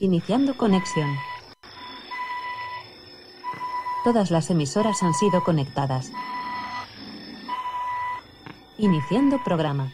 Iniciando conexión. Todas las emisoras han sido conectadas. Iniciando programa.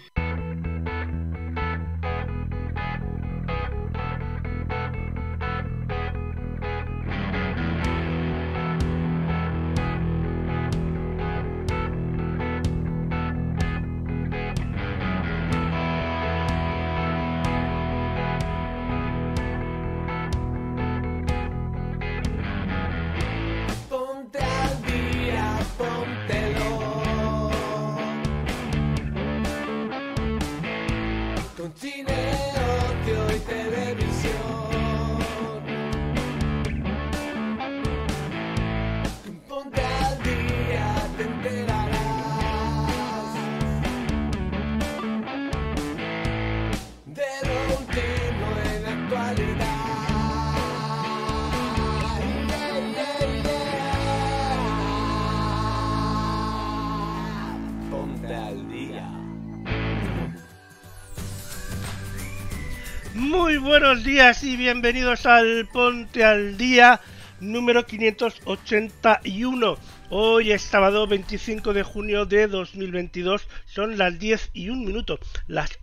Buenos días y bienvenidos al Ponte al Día número 581. Hoy es sábado 25 de junio de 2022, son las 10 y un minuto, las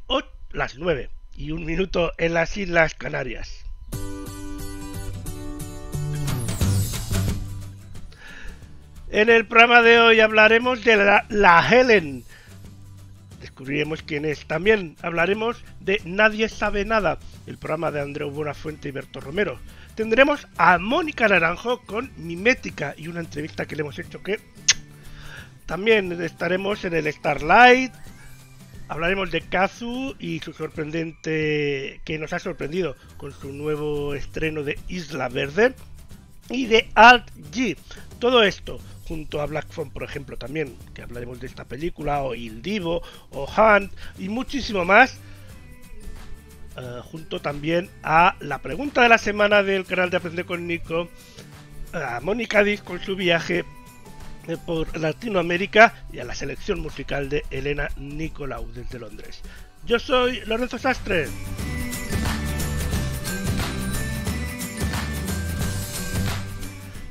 9 y un minuto en las Islas Canarias. En el programa de hoy hablaremos de la Helen. Descubriremos quién es. También hablaremos de Nadie Sabe Nada, el programa de Andreu Buenafuente y Berto Romero. Tendremos a Mónica Naranjo con Mimétika y una entrevista que le hemos hecho que... También estaremos en el Starlight, hablaremos de Cazzu y su sorprendente... que nos ha sorprendido con su nuevo estreno de Isla Verde y de alt-J. Todo esto junto a Blackphone, por ejemplo, también, que hablaremos de esta película, o Il Divo, o Hunt, y muchísimo más, junto también a la pregunta de la semana del canal de Aprende con Nico, a Moni Cadiz con su viaje por Latinoamérica y a la selección musical de Elena Nicolau desde Londres. Yo soy Lorenzo Sastre.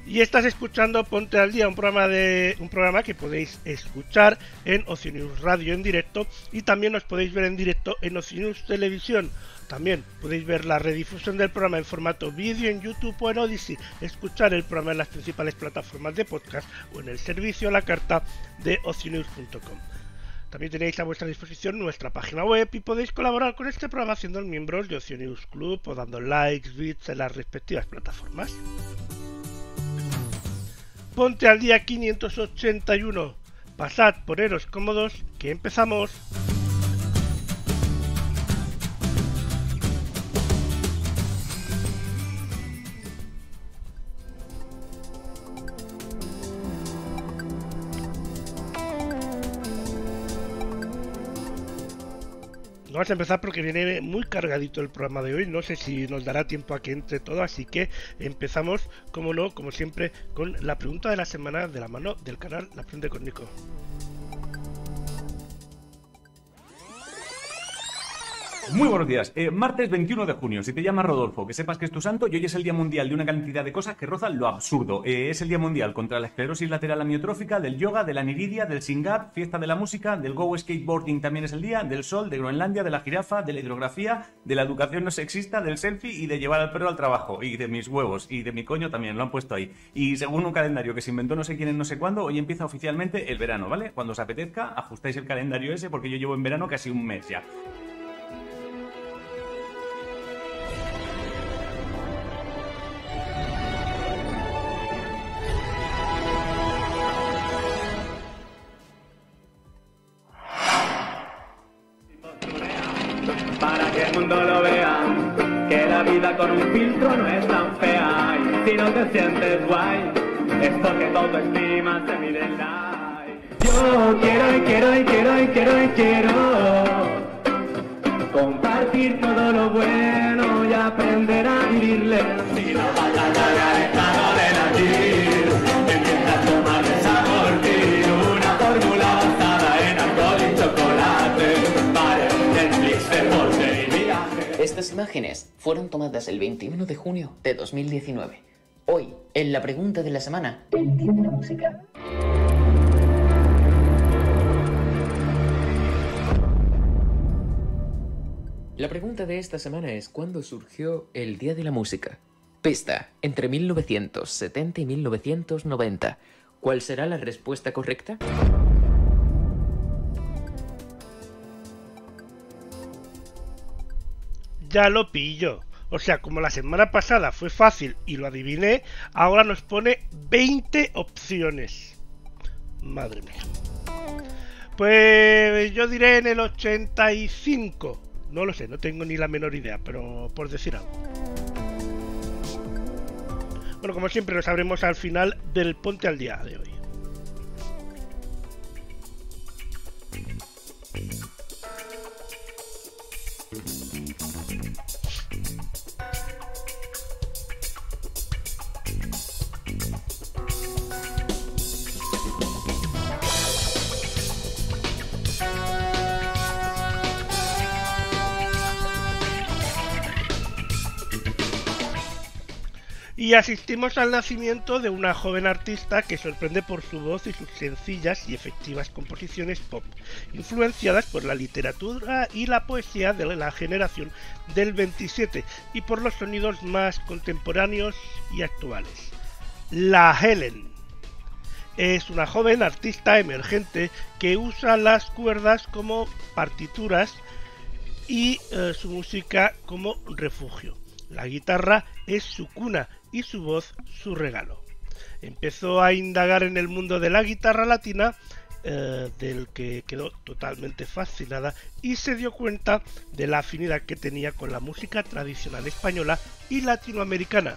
Y estás escuchando Ponte al Día, un programa que podéis escuchar en OcioNews Radio en directo y también nos podéis ver en directo en OcioNews Televisión. También podéis ver la redifusión del programa en formato vídeo en YouTube o en Odyssey, escuchar el programa en las principales plataformas de podcast o en el servicio a la carta de Ocionews.com. También tenéis a vuestra disposición nuestra página web y podéis colaborar con este programa siendo miembros de OcioNews Club o dando likes, bits en las respectivas plataformas. Ponte al Día 581. Pasad, poneros cómodos, que empezamos. Vamos a empezar porque viene muy cargadito el programa de hoy, no sé si nos dará tiempo a que entre todo, así que empezamos, como no, como siempre, con la pregunta de la semana de la mano del canal Aprende con Nico. Muy buenos días, martes 21 de junio, si te llamas Rodolfo, que sepas que es tu santo y hoy es el Día Mundial de una cantidad de cosas que rozan lo absurdo. Es el Día Mundial contra la esclerosis lateral amiotrófica, del yoga, de la aniridia, del singap, fiesta de la música, del go skateboarding también es el día, del sol, de Groenlandia, de la jirafa, de la hidrografía, de la educación no sexista, del selfie y de llevar al perro al trabajo, y de mis huevos, y de mi coño también, lo han puesto ahí. Y según un calendario que se inventó no sé quién en no sé cuándo, hoy empieza oficialmente el verano, ¿vale? Cuando os apetezca, ajustáis el calendario ese porque yo llevo en verano casi un mes ya. Con un filtro no es tan fea y si no te sientes guay, esto que todo estima se mide en la... Yo quiero y quiero y quiero y quiero y quiero compartir todo lo bueno y aprender a vivirle. Si no vas a sacar estado de latir, empieza a tomar de sabor y una fórmula basada en alcohol y chocolate. Vale, Netflix, deporte y viaje. Este es imágenes fueron tomadas el 21 de junio de 2019. Hoy, en la pregunta de la semana... ¿Entiende la música? La pregunta de esta semana es ¿cuándo surgió el Día de la Música? Pista, entre 1970 y 1990. ¿Cuál será la respuesta correcta? Ya lo pillo. O sea, como la semana pasada fue fácil y lo adiviné, ahora nos pone 20 opciones. Madre mía. Pues yo diré en el 85. No lo sé, no tengo ni la menor idea, pero por decir algo. Bueno, como siempre, lo sabremos al final del Ponte al Día de hoy. Y asistimos al nacimiento de una joven artista que sorprende por su voz y sus sencillas y efectivas composiciones pop, influenciadas por la literatura y la poesía de la generación del 27 y por los sonidos más contemporáneos y actuales. La Helen es una joven artista emergente que usa las cuerdas como partituras y su música como refugio. La guitarra es su cuna y su voz su regalo. Empezó a indagar en el mundo de la guitarra latina, del que quedó totalmente fascinada y se dio cuenta de la afinidad que tenía con la música tradicional española y latinoamericana.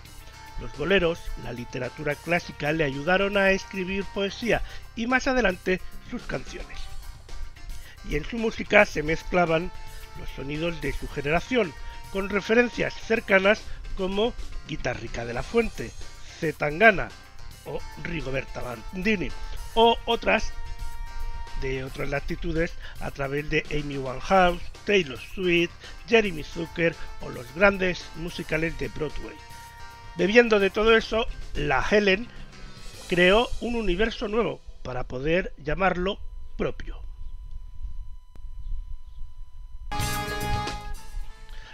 Los boleros, la literatura clásica le ayudaron a escribir poesía y más adelante sus canciones. Y en su música se mezclaban los sonidos de su generación, con referencias cercanas como Guitarrica de la Fuente, Zetangana o Rigoberta Bandini, o otras de otras latitudes a través de Amy Winehouse, Taylor Swift, Jeremy Zucker o los grandes musicales de Broadway. Bebiendo de todo eso, la Helen creó un universo nuevo para poder llamarlo propio.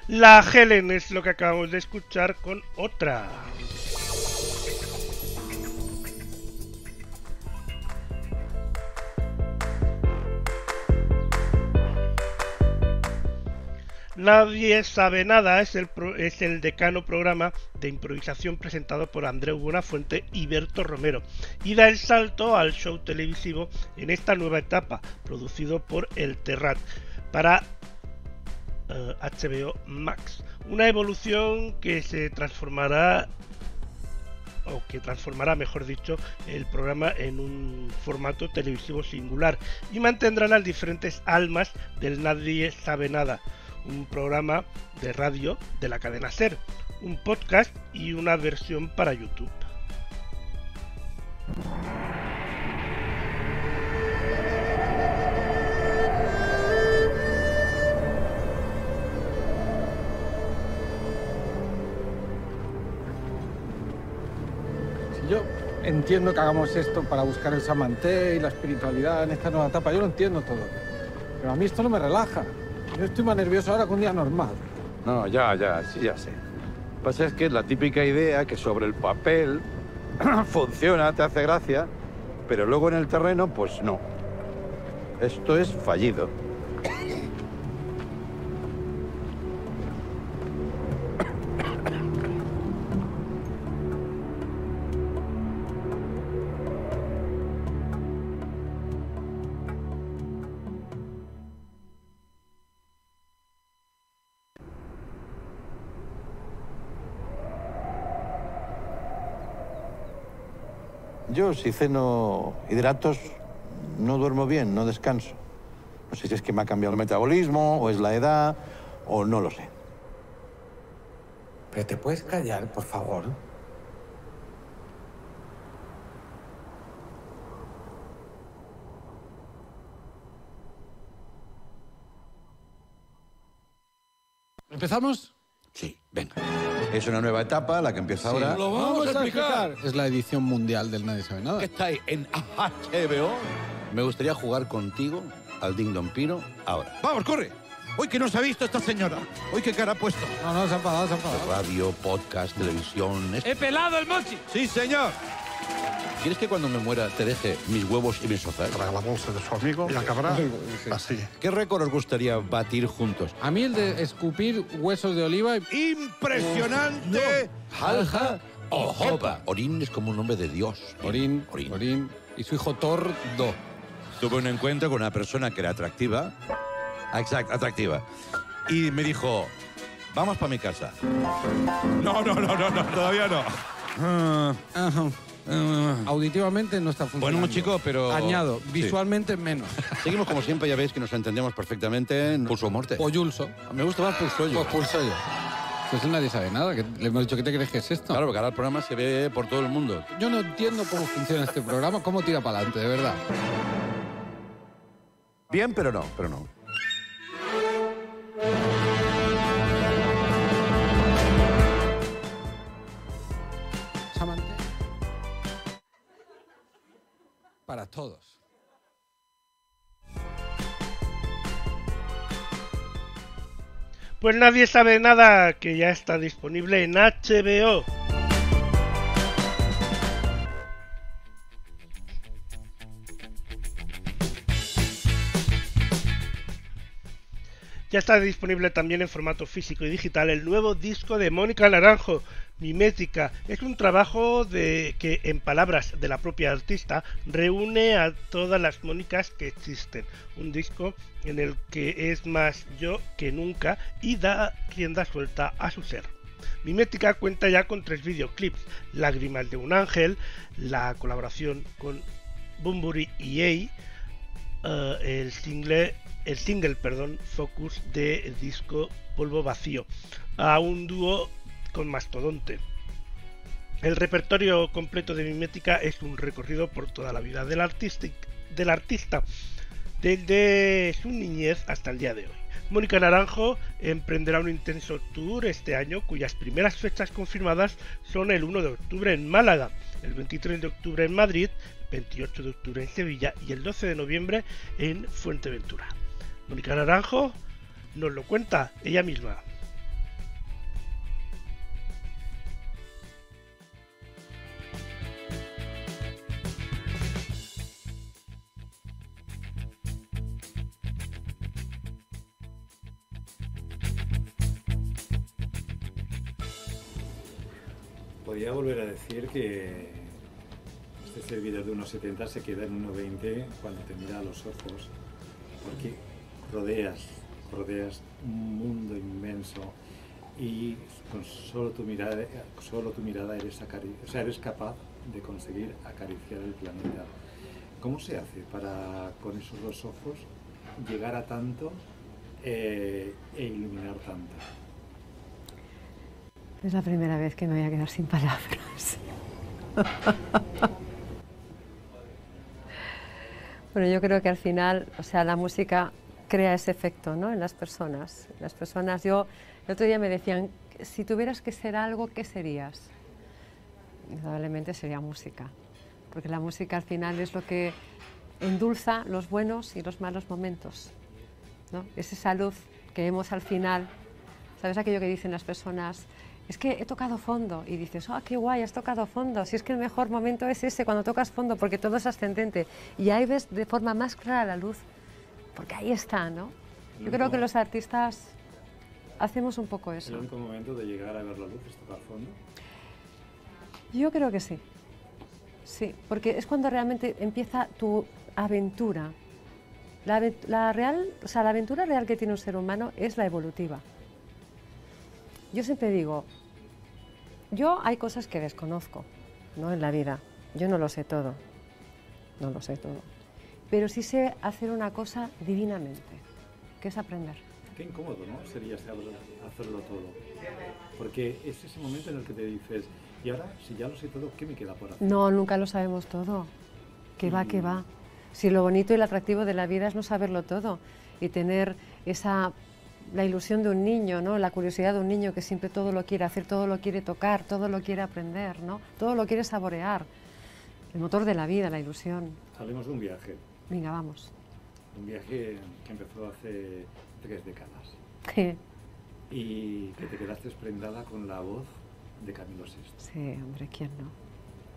La Helen es lo que acabamos de escuchar con otra. Nadie Sabe Nada es el decano programa de improvisación presentado por Andreu Buenafuente y Berto Romero y da el salto al show televisivo en esta nueva etapa, producido por El Terrat para HBO Max, una evolución que se transformará, o que transformará mejor dicho, el programa en un formato televisivo singular y mantendrá las diferentes almas del Nadie Sabe Nada, un programa de radio de la cadena SER, un podcast y una versión para YouTube. Entiendo que hagamos esto para buscar el samanté y la espiritualidad en esta nueva etapa. Yo lo entiendo todo. Pero a mí esto no me relaja. Yo estoy más nervioso ahora que un día normal. No, ya, sí, ya sé. Lo que pasa es que es la típica idea que sobre el papel funciona, te hace gracia, pero luego en el terreno, pues no. Esto es fallido. Yo, si ceno hidratos, no duermo bien, no descanso. No sé si es que me ha cambiado el metabolismo, o es la edad, o no lo sé. ¿Pero te puedes callar, por favor? ¿Empezamos? Sí, venga. Es una nueva etapa, la que empieza ahora. Sí, lo vamos a explicar. Es la edición mundial del Nadie Sabe Nada. Que está ahí en HBO. Me gustaría jugar contigo al Ding Dong Piro ahora. ¡Vamos, corre! ¡Uy, que no se ha visto esta señora! ¡Uy, qué cara ha puesto! No, no, se ha enfadado, se ha enfadado. Radio, podcast, televisión... ¡He pelado el mochi! ¡Sí, señor! ¿Quieres que cuando me muera te deje mis huevos y mis sozas? Para la bolsa de su amigo y acabará así. ¿Qué récord os gustaría batir juntos? A mí el de escupir huesos de oliva... Y... ¡Impresionante! No. Halja o Jopa. Orín es como un nombre de Dios. Orín, Orín. Orín. Y su hijo Thor, Do. Tuve un encuentro con una persona que era atractiva... Exacto, atractiva. Y me dijo, vamos para mi casa. No, todavía no. Auditivamente no está funcionando. Bueno, chico, pero... Añado, visualmente sí. Menos. Seguimos como siempre, ya veis que nos entendemos perfectamente. Pulso o muerte. O Yulso. Me gusta más Pulsollo. Pues Pulsollo. Pues Nadie Sabe Nada. Le hemos dicho, ¿qué te crees que es esto? Claro, porque ahora el programa se ve por todo el mundo. Yo no entiendo cómo funciona este programa, cómo tira para adelante, de verdad. Bien, pero no, Samante. Para todos. Pues Nadie Sabe Nada, que ya está disponible en HBO. Ya está disponible también en formato físico y digital el nuevo disco de Mónica Naranjo, Mimétika. Es un trabajo que, en palabras de la propia artista, reúne a todas las Mónicas que existen. Un disco en el que es más yo que nunca y da rienda suelta a su ser. Mimétika cuenta ya con 3 videoclips, Lágrimas de un ángel, la colaboración con Bunbury y Yei, el single, Focus de disco Polvo Vacío, a un dúo con Mastodonte. El repertorio completo de Mimétika es un recorrido por toda la vida del artista, desde su niñez hasta el día de hoy. Mónica Naranjo emprenderá un intenso tour este año, cuyas primeras fechas confirmadas son el 1 de octubre en Málaga, el 23 de octubre en Madrid, 28 de octubre en Sevilla y el 12 de noviembre en Fuenteventura. Mónica Naranjo nos lo cuenta ella misma. Podría volver a decir que este servidor de 1,70 se queda en 1,20 cuando te mira a los ojos, porque rodeas un mundo inmenso y con solo tu mirada eres capaz de conseguir acariciar el planeta. ¿Cómo se hace para con esos 2 ojos llegar a tanto e iluminar tanto? Es la primera vez que me voy a quedar sin palabras. Bueno, yo creo que al final, o sea, la música crea ese efecto, ¿no? En las personas. Yo, el otro día me decían, si tuvieras que ser algo, ¿qué serías? Indudablemente sería música, porque la música al final es lo que endulza los buenos y los malos momentos, ¿no? Es esa luz que vemos al final. ¿Sabes aquello que dicen las personas? Es que he tocado fondo, y dices, ¡ah, qué guay, has tocado fondo! Si es que el mejor momento es ese, cuando tocas fondo, porque todo es ascendente. Y ahí ves de forma más clara la luz, porque ahí está, ¿no? Yo creo que los artistas hacemos un poco eso. ¿El único momento de llegar a ver la luz es tocar fondo? Yo creo que sí. Sí, porque es cuando realmente empieza tu aventura. La aventura real que tiene un ser humano es la evolutiva. Yo siempre digo, yo hay cosas que desconozco, ¿no? En la vida. Yo no lo sé todo, no lo sé todo. Pero sí sé hacer una cosa divinamente, que es aprender. Qué incómodo, ¿no? Sería hacerlo todo. Porque es ese momento en el que te dices, y ahora, si ya lo sé todo, ¿qué me queda por hacer? No, nunca lo sabemos todo. ¿Qué va, qué va? Si lo bonito y lo atractivo de la vida es no saberlo todo y tener esa la ilusión de un niño, ¿no? La curiosidad de un niño que siempre todo lo quiere hacer, todo lo quiere tocar, todo lo quiere aprender, ¿no? Todo lo quiere saborear. El motor de la vida, la ilusión. Hablemos de un viaje. Venga, vamos. Un viaje que empezó hace 3 décadas. Sí. Y que te quedaste prendada con la voz de Camilo VI. Sí, hombre, ¿quién no?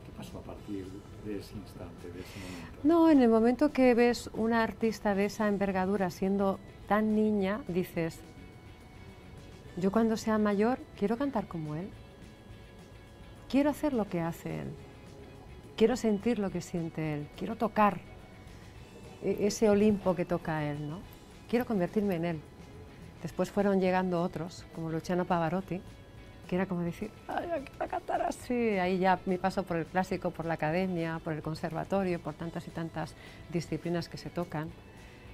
¿Qué pasó a partir de ese instante, de ese momento? No, en el momento que ves una artista de esa envergadura siendo tan niña, dices, yo cuando sea mayor quiero cantar como él, quiero hacer lo que hace él, quiero sentir lo que siente él, quiero tocar ese Olimpo que toca él, ¿no? Quiero convertirme en él. Después fueron llegando otros, como Luciano Pavarotti, que era como decir, ay, yo quiero cantar así. Ahí ya mi paso por el clásico, por la academia, por el conservatorio, por tantas y tantas disciplinas que se tocan.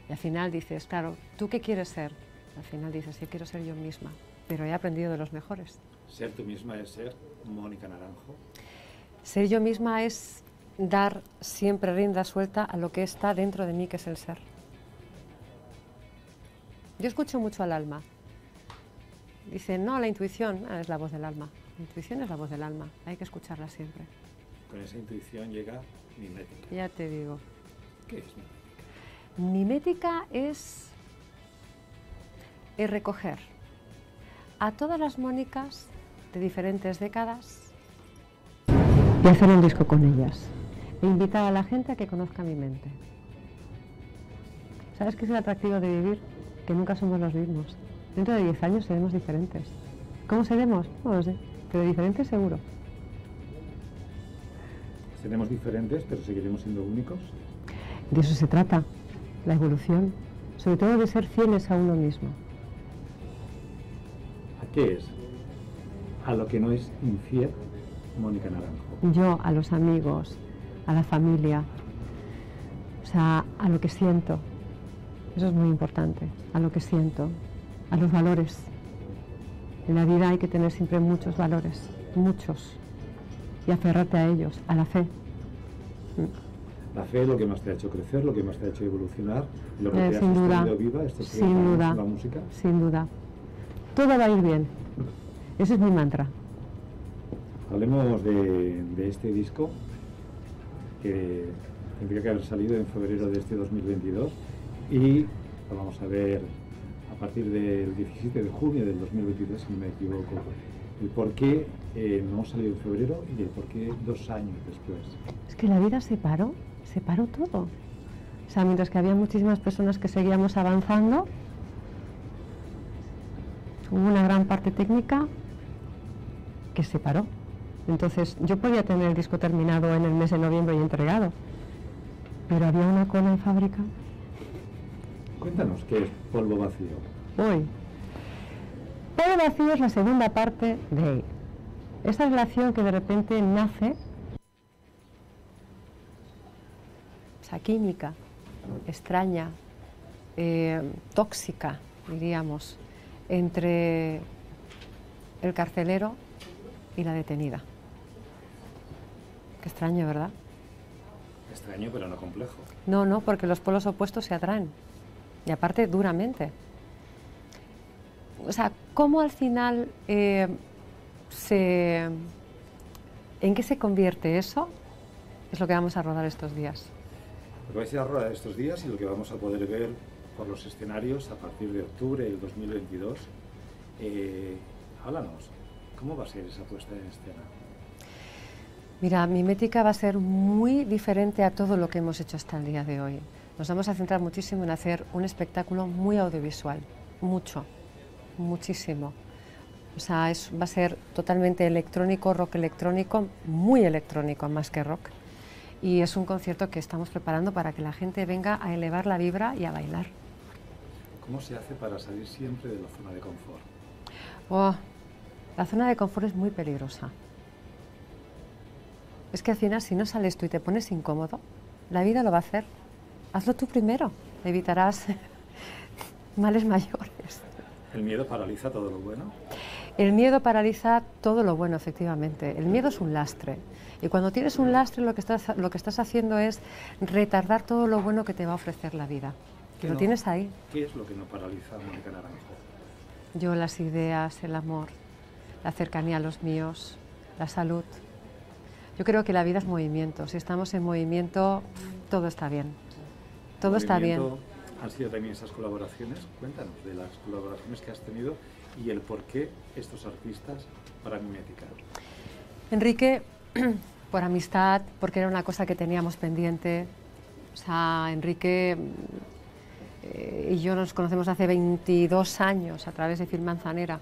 Y al final dices, claro, ¿tú qué quieres ser? Al final dices, sí, quiero ser yo misma, pero he aprendido de los mejores. ¿Ser tú misma es ser Mónica Naranjo? Ser yo misma es dar siempre rienda suelta a lo que está dentro de mí, que es el ser. Yo escucho mucho al alma. Dicen, no, la intuición es la voz del alma. La intuición es la voz del alma, hay que escucharla siempre. Con esa intuición llega mimética. Ya te digo. ¿Qué es mimética? Mimética es recoger a todas las Mónicas de diferentes décadas y hacer un disco con ellas. E invitar a la gente a que conozca mi mente. ¿Sabes qué es el atractivo de vivir? Que nunca somos los mismos. Dentro de 10 años seremos diferentes. ¿Cómo seremos? No lo sé, pero diferentes seguro. ¿Seremos diferentes, pero seguiremos siendo únicos? De eso se trata, la evolución, sobre todo de ser fieles a uno mismo. ¿A qué es? A lo que no es infiel, Mónica Naranjo. Yo, a los amigos, a la familia, o sea, a lo que siento. Eso es muy importante, a lo que siento, a los valores. En la vida hay que tener siempre muchos valores, muchos, y aferrarte a ellos, a la fe. La fe es lo que más te ha hecho crecer, lo que más te ha hecho evolucionar, lo que te ha mantenido viva, esto es la música. Sin duda, todo va a ir bien. Ese es mi mantra. Hablemos de este disco que tendría que haber salido en febrero de este 2022. Y lo vamos a ver a partir del 17 de junio del 2023, si no me equivoco. El por qué no hemos salido en febrero y el por qué 2 años después. Es que la vida se paró todo. O sea, mientras que había muchísimas personas que seguíamos avanzando, hubo una gran parte técnica que se paró. Entonces, yo podía tener el disco terminado en el mes de noviembre y entregado, pero había una cola en fábrica. Cuéntanos, ¿qué es Polvo Vacío? Uy, Polvo Vacío es la segunda parte de esta relación que de repente nace, o sea, química, extraña, tóxica, diríamos, entre el carcelero y la detenida. Qué extraño, ¿verdad? Extraño, pero no complejo. No, no, porque los polos opuestos se atraen. Y aparte, duramente. O sea, ¿cómo al final en qué se convierte eso? Es lo que vamos a rodar estos días. Lo que vais a rodar estos días y lo que vamos a poder ver por los escenarios a partir de octubre del 2022. Háblanos, ¿cómo va a ser esa puesta en escena? Mira, Mimética va a ser muy diferente a todo lo que hemos hecho hasta el día de hoy. Nos vamos a centrar muchísimo en hacer un espectáculo muy audiovisual, mucho, muchísimo. O sea, va a ser totalmente electrónico, rock electrónico, muy electrónico más que rock. Y es un concierto que estamos preparando para que la gente venga a elevar la vibra y a bailar. ¿Cómo se hace para salir siempre de la zona de confort? Oh, la zona de confort es muy peligrosa. Es que al final, si no sales tú y te pones incómodo, la vida lo va a hacer. Hazlo tú primero, evitarás males mayores. ¿El miedo paraliza todo lo bueno? El miedo paraliza todo lo bueno, efectivamente. El miedo es un lastre. Y cuando tienes un lastre, lo que estás haciendo es retardar todo lo bueno que te va a ofrecer la vida. Lo tienes ahí. ¿Qué es lo que no paraliza, Mónica Naranjo? Yo las ideas, el amor, la cercanía a los míos, la salud. Yo creo que la vida es movimiento. Si estamos en movimiento, todo está bien. Todo está bien. ¿Han sido también esas colaboraciones? Cuéntanos de las colaboraciones que has tenido y el por qué estos artistas para Mimétika. Enrique, por amistad, porque era una cosa que teníamos pendiente. O sea, Enrique y yo nos conocemos hace 22 años a través de Film Manzanera.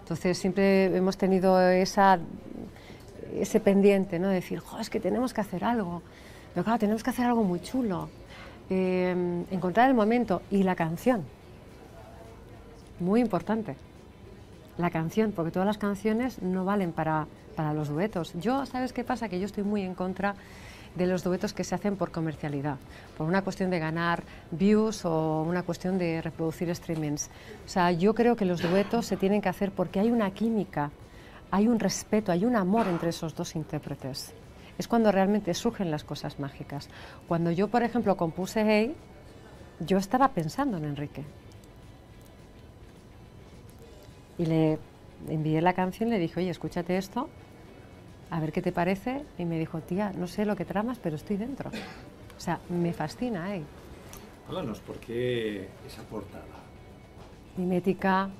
Entonces siempre hemos tenido ese pendiente, ¿no? De decir, jo, es que tenemos que hacer algo. Pero claro, tenemos que hacer algo muy chulo. Encontrar el momento y la canción. Muy importante. La canción, porque todas las canciones no valen para los duetos. Yo, ¿sabes qué pasa? Que yo estoy muy en contra de los duetos que se hacen por comercialidad, por una cuestión de ganar views o una cuestión de reproducir streamings. O sea, yo creo que los duetos se tienen que hacer porque hay una química, hay un respeto, hay un amor entre esos dos intérpretes. Es cuando realmente surgen las cosas mágicas. Cuando yo, por ejemplo, compuse Hey, yo estaba pensando en Enrique. Y le envié la canción, le dije, oye, escúchate esto, a ver qué te parece, y me dijo, tía, no sé lo que tramas, pero estoy dentro. O sea, me fascina, ¿eh? Háblanos, ¿por qué esa portada? Mimétika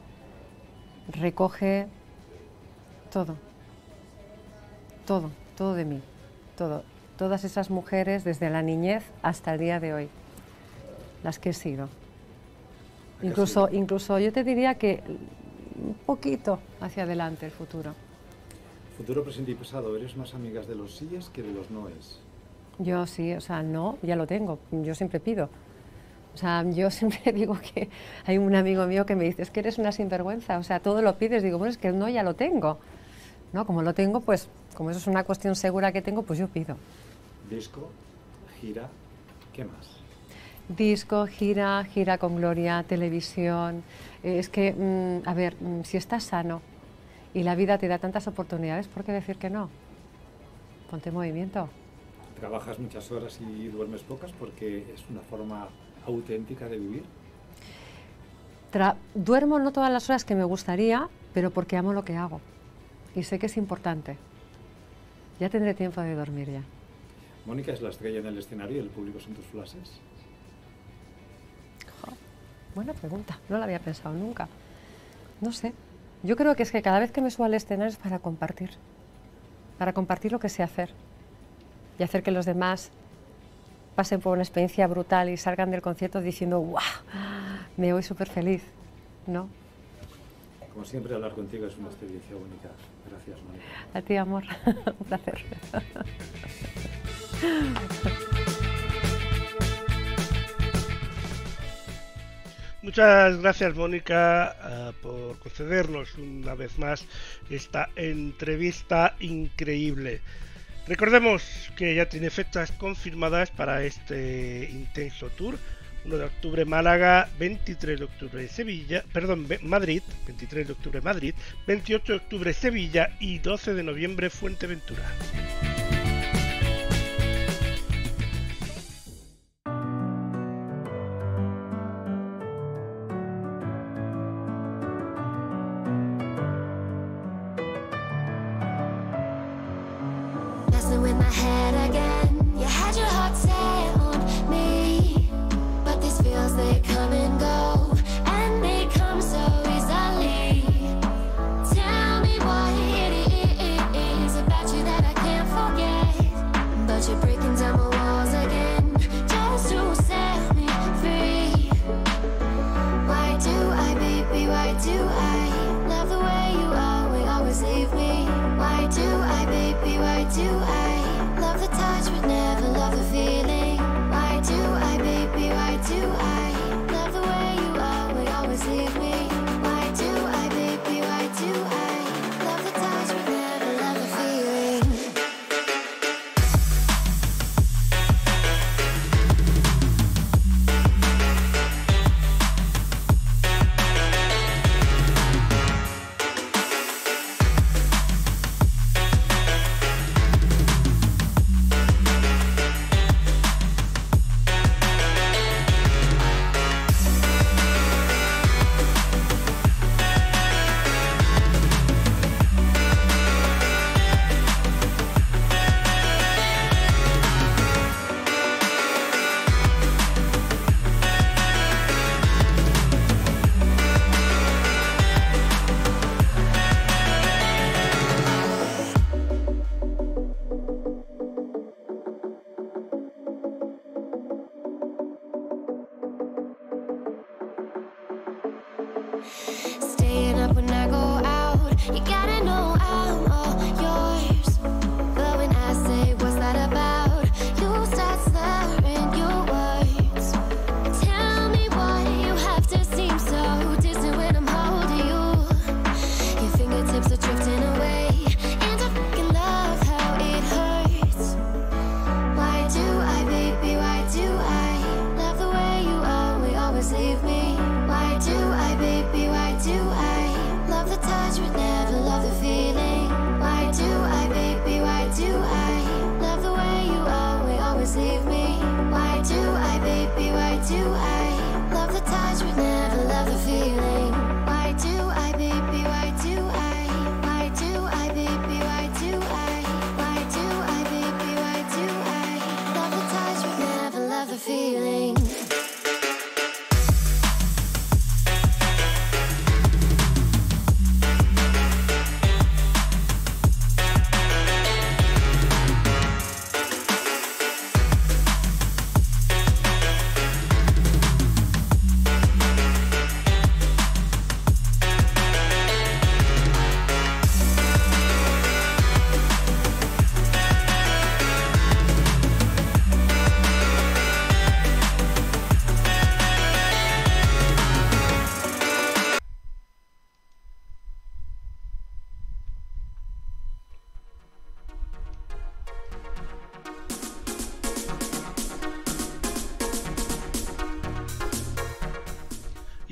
recoge todo, todo, todo de mí, todo. Todas esas mujeres, desde la niñez hasta el día de hoy, las que he sido. Incluso yo te diría que un poquito hacia adelante el futuro. Futuro, presente y pasado, ¿eres más amigas de los síes que de los noes? Yo sí, o sea, no, ya lo tengo, yo siempre pido. O sea, yo siempre digo que hay un amigo mío que me dice, es que eres una sinvergüenza, o sea, todo lo pides, digo, bueno, es que el no ya lo tengo. No, como lo tengo, pues, como eso es una cuestión segura que tengo, pues yo pido. Disco, gira, ¿qué más? Disco, gira, gira con Gloria, televisión. Es que, a ver, si estás sano y la vida te da tantas oportunidades, ¿por qué decir que no? Ponte en movimiento. ¿Trabajas muchas horas y duermes pocas porque es una forma auténtica de vivir? Duermo no todas las horas que me gustaría, pero porque amo lo que hago. Y sé que es importante. Ya tendré tiempo de dormir ya. Mónica es la estrella en el escenario y el público son tus flashes. Buena pregunta, no la había pensado nunca. No sé, yo creo que es que cada vez que me subo al escenario es para compartir lo que sé hacer y hacer que los demás pasen por una experiencia brutal y salgan del concierto diciendo ¡guau! Me voy súper feliz, ¿no? Como siempre, hablar contigo es una experiencia única. Gracias, Mónica. A ti, amor. Un placer. Muchas gracias, Mónica, por concedernos una vez más esta entrevista increíble. Recordemos que ya tiene fechas confirmadas para este intenso tour. 1 de octubre Málaga, 23 de octubre Sevilla, perdón, Madrid, 23 de octubre Madrid, 28 de octubre Sevilla y 12 de noviembre Fuenteventura. Do I love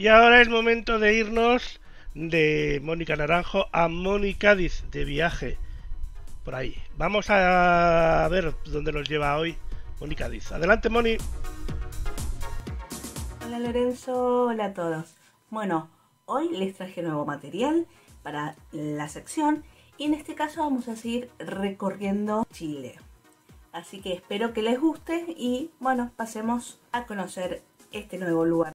Y ahora es momento de irnos de Mónica Naranjo a Moni Cadiz, de viaje por ahí. Vamos a ver dónde nos lleva hoy Moni Cadiz. Adelante, Moni. Hola, Lorenzo, hola a todos. Bueno, hoy les traje nuevo material para la sección y en este caso vamos a seguir recorriendo Chile. Así que espero que les guste y bueno, pasemos a conocer este nuevo lugar.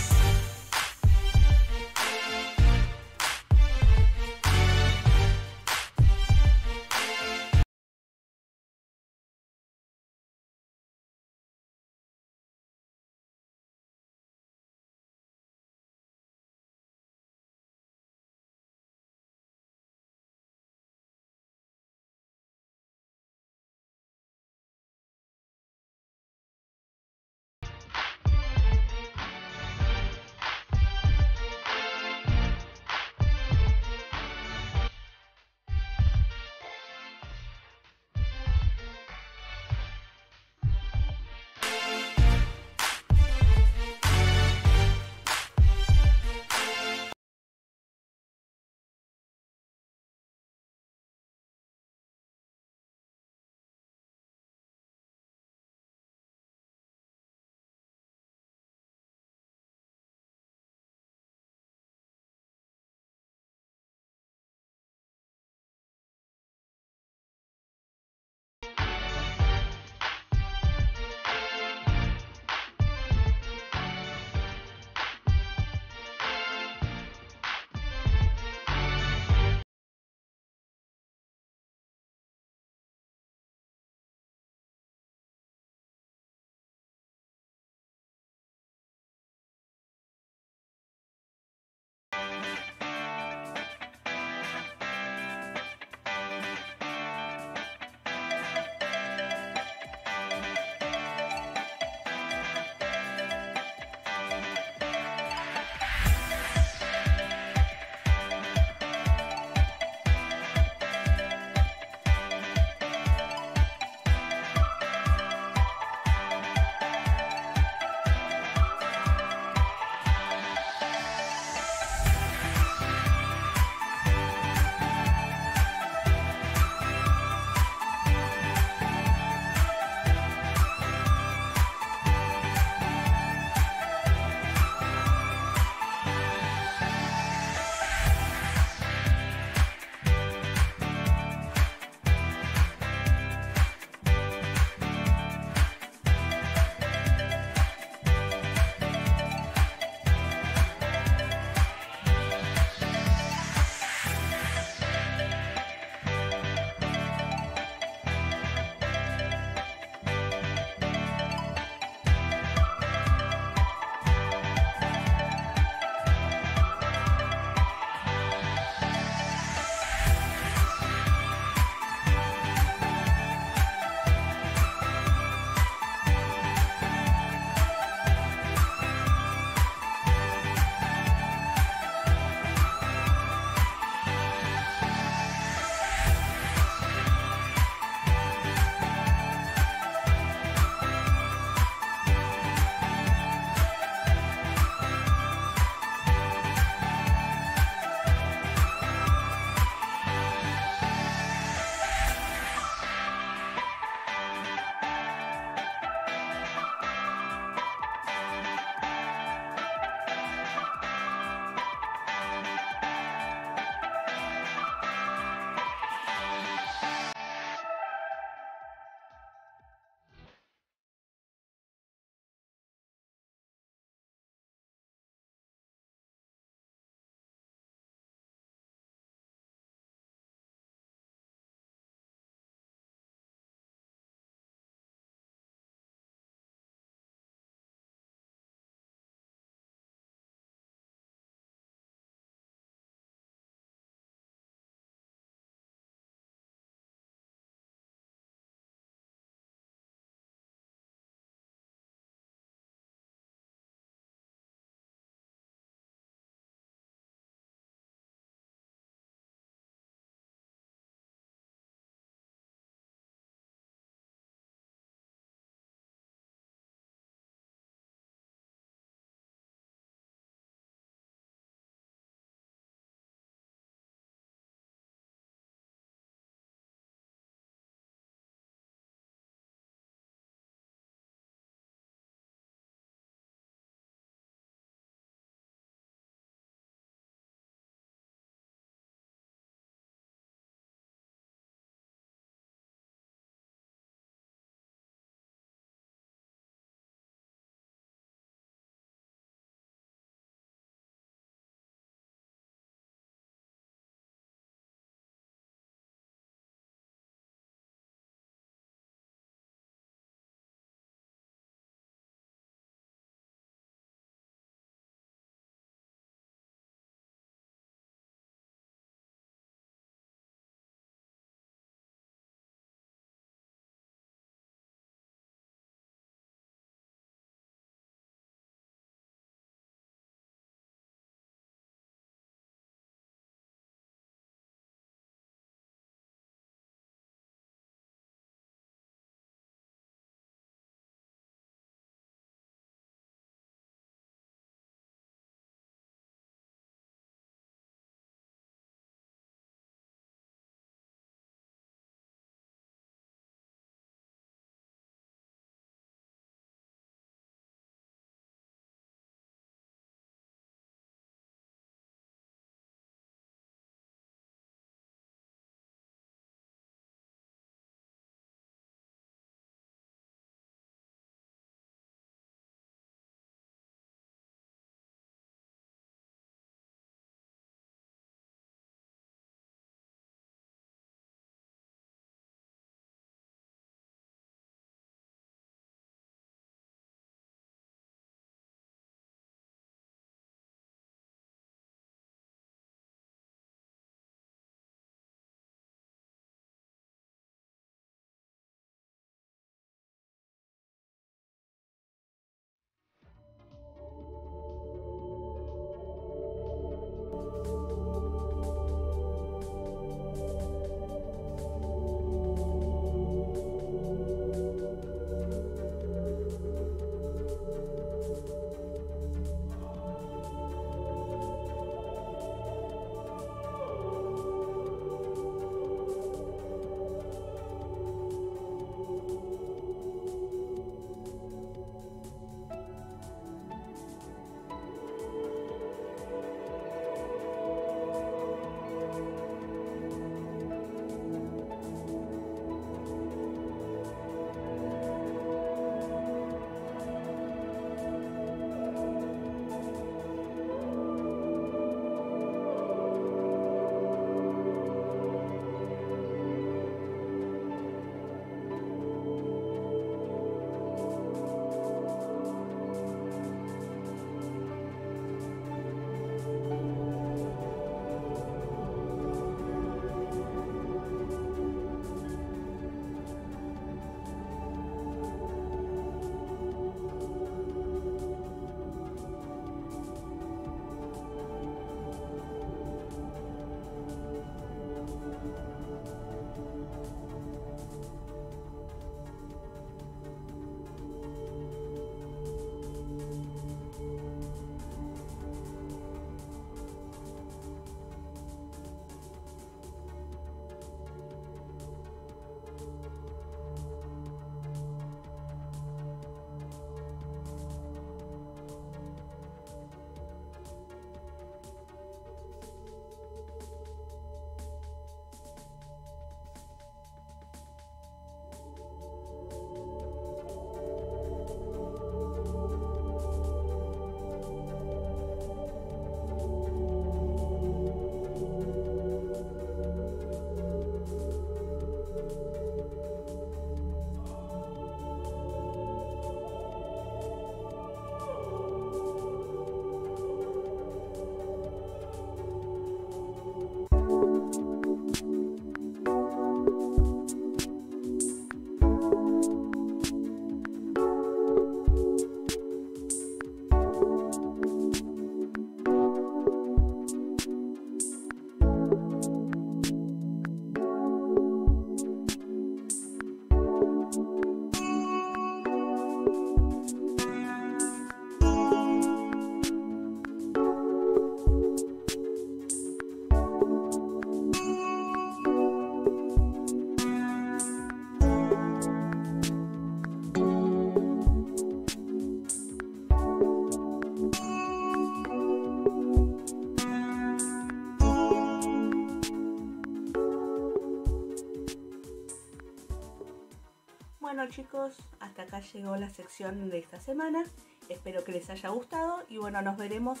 bueno, chicos, hasta acá llegó la sección de esta semana. Espero que les haya gustado y bueno, nos veremos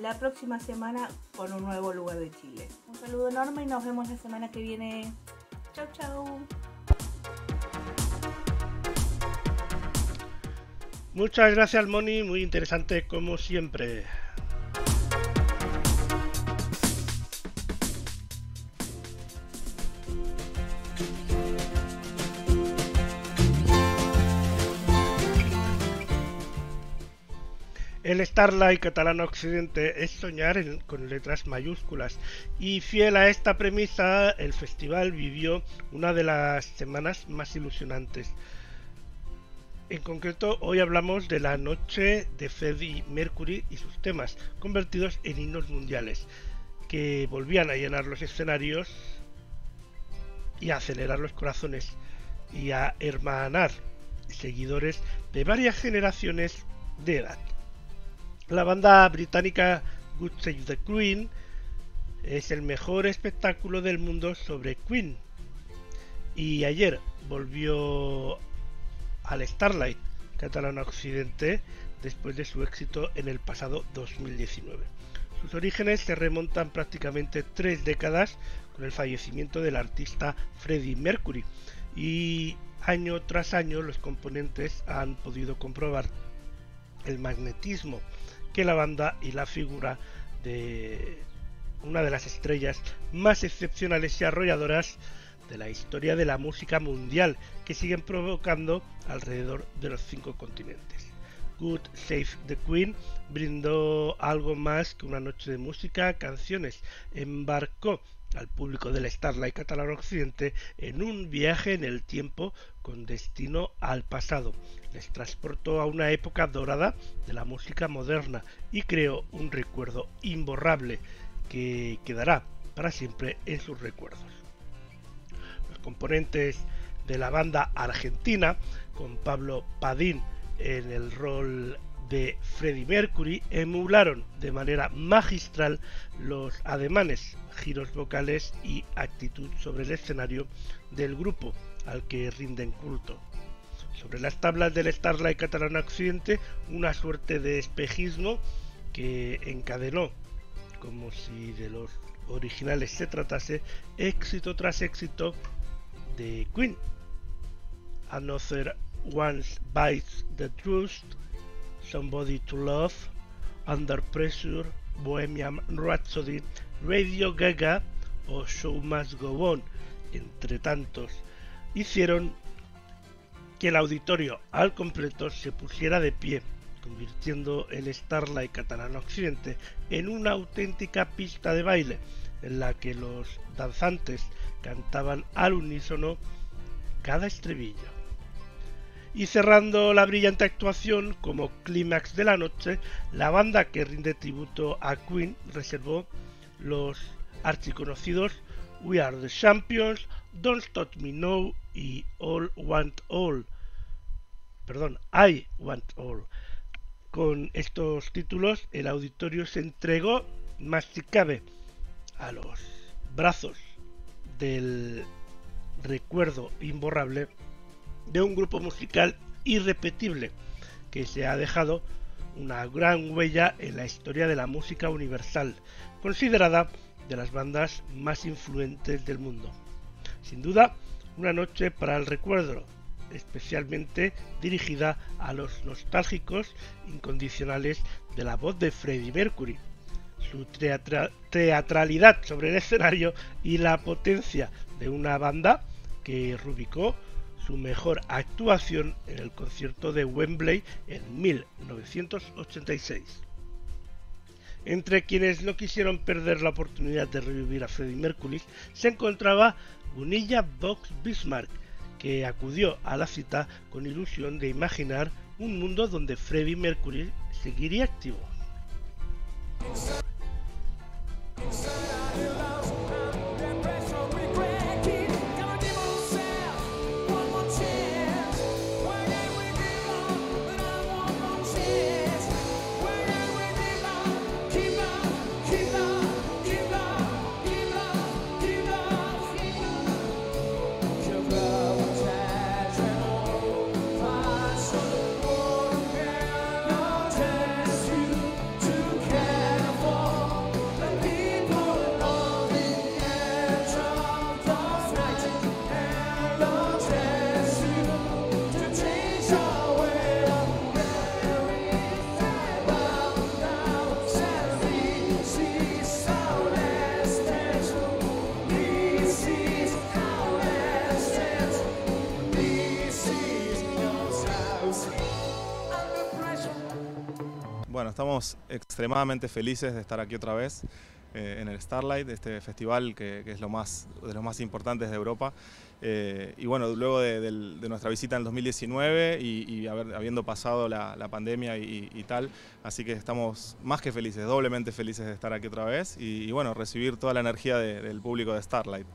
la próxima semana con un nuevo lugar de Chile. Un saludo enorme y nos vemos la semana que viene. Chau, chau. Muchas gracias, Moni, muy interesante como siempre. El Starlight catalano occidente es soñar con letras mayúsculas y fiel a esta premisa el festival vivió una de las semanas más ilusionantes. En concreto, hoy hablamos de la noche de Freddie Mercury y sus temas, convertidos en himnos mundiales, que volvían a llenar los escenarios y a acelerar los corazones y a hermanar seguidores de varias generaciones de edad. La banda británica God Save the Queen es el mejor espectáculo del mundo sobre Queen y ayer volvió al Starlight catalano occidente después de su éxito en el pasado 2019. Sus orígenes se remontan prácticamente 3 décadas con el fallecimiento del artista Freddie Mercury y año tras año los componentes han podido comprobar el magnetismo que la banda y la figura de una de las estrellas más excepcionales y arrolladoras de la historia de la música mundial que siguen provocando alrededor de los 5 continentes. God Save the Queen brindó algo más que una noche de música, canciones, embarcó al público del Starlight catalán occidente en un viaje en el tiempo con destino al pasado, les transportó a una época dorada de la música moderna y creó un recuerdo imborrable que quedará para siempre en sus recuerdos. Componentes de la banda argentina, con Pablo Padín en el rol de Freddie Mercury, emularon de manera magistral los ademanes, giros vocales y actitud sobre el escenario del grupo al que rinden culto. Sobre las tablas del Starlight catalán occidente, una suerte de espejismo que encadenó, como si de los originales se tratase, éxito tras éxito de Queen. Another Once Bites the Dust, Somebody to Love, Under Pressure, Bohemian Rhapsody, Radio Gaga o Show Must Go On, entre tantos, hicieron que el auditorio al completo se pusiera de pie, convirtiendo el Starlight catalán occidente en una auténtica pista de baile en la que los danzantes cantaban al unísono cada estribillo. Y cerrando la brillante actuación como clímax de la noche, la banda que rinde tributo a Queen reservó los archiconocidos We Are the Champions, Don't Stop Me Now y I Want All. Con estos títulos el auditorio se entregó, más si cabe, a los brazos del recuerdo imborrable de un grupo musical irrepetible que se ha dejado una gran huella en la historia de la música universal, considerada de las bandas más influentes del mundo. Sin duda, una noche para el recuerdo, especialmente dirigida a los nostálgicos incondicionales de la voz de Freddie Mercury, su teatralidad sobre el escenario y la potencia de una banda que rubricó su mejor actuación en el concierto de Wembley en 1986. Entre quienes no quisieron perder la oportunidad de revivir a Freddie Mercury se encontraba Gunilla Box Bismarck, que acudió a la cita con ilusión de imaginar un mundo donde Freddie Mercury seguiría activo. Bueno, estamos extremadamente felices de estar aquí otra vez en el Starlight, este festival que es de los más importantes de Europa. Y bueno, luego de nuestra visita en el 2019 habiendo pasado la pandemia y tal, así que estamos más que felices, doblemente felices de estar aquí otra vez y bueno, recibir toda la energía del público de Starlight.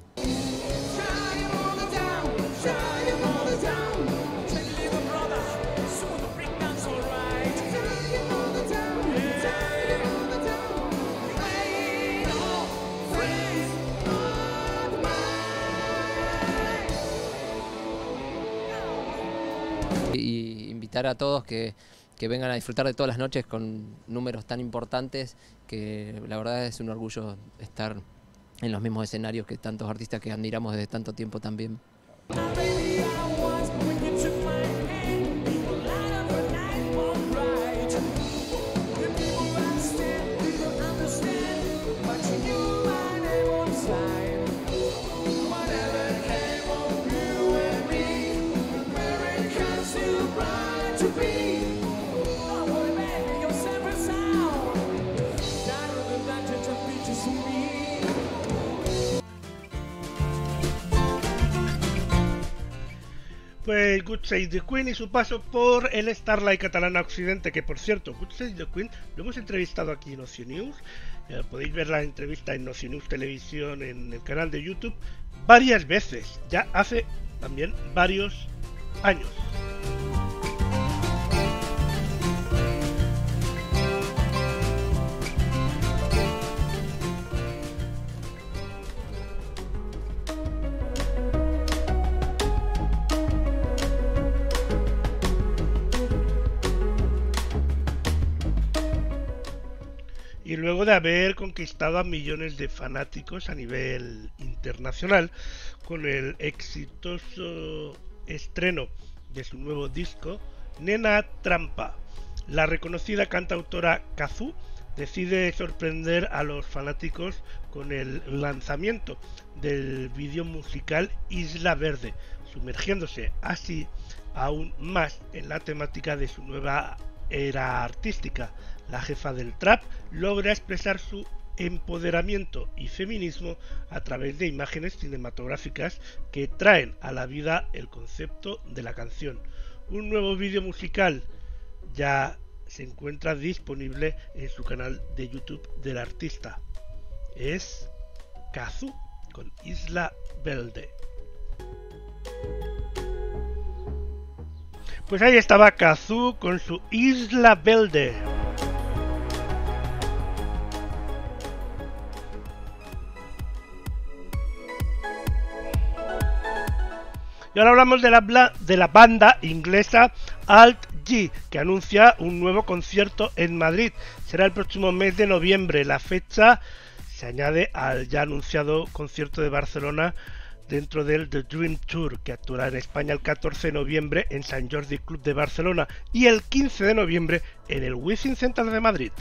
Y invitar a todos que vengan a disfrutar de todas las noches con números tan importantes que la verdad es un orgullo estar en los mismos escenarios que tantos artistas que admiramos desde tanto tiempo también. Fue God Save the Queen y su paso por el Starlight Catalana Occidente, que por cierto, God Save the Queen lo hemos entrevistado aquí en OcioNews. Podéis ver la entrevista en OcioNews Televisión, en el canal de YouTube, varias veces, ya hace también varios años. Y luego de haber conquistado a millones de fanáticos a nivel internacional con el exitoso estreno de su nuevo disco, Nena Trampa, la reconocida cantautora Cazzu decide sorprender a los fanáticos con el lanzamiento del vídeo musical Isla Verde, sumergiéndose así aún más en la temática de su nueva era artística. La jefa del trap logra expresar su empoderamiento y feminismo a través de imágenes cinematográficas que traen a la vida el concepto de la canción. Un nuevo vídeo musical ya se encuentra disponible en su canal de YouTube del artista. Es Cazzu con Isla Velde. Pues ahí estaba Cazzu con su Isla Velde. Y ahora hablamos de la banda inglesa alt-J, que anuncia un nuevo concierto en Madrid. Será el próximo mes de noviembre. La fecha se añade al ya anunciado concierto de Barcelona dentro del The Dream Tour, que actuará en España el 14 de noviembre en Sant Jordi Club de Barcelona y el 15 de noviembre en el Within Center de Madrid.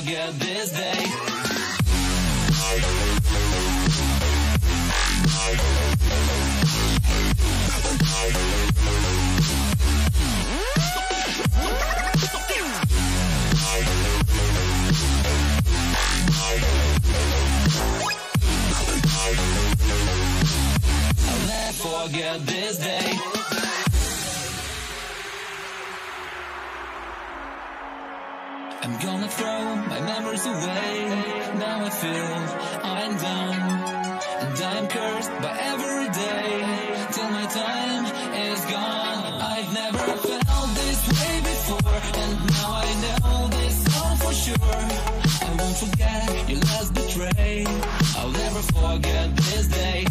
Forget this day. I'll never forget this day. I'm gonna throw my memories away. Now I feel I'm down, and I'm cursed by every day till my time is gone. I've never felt this way before, and now I know this all for sure. I won't forget your last betray. I'll never forget this day.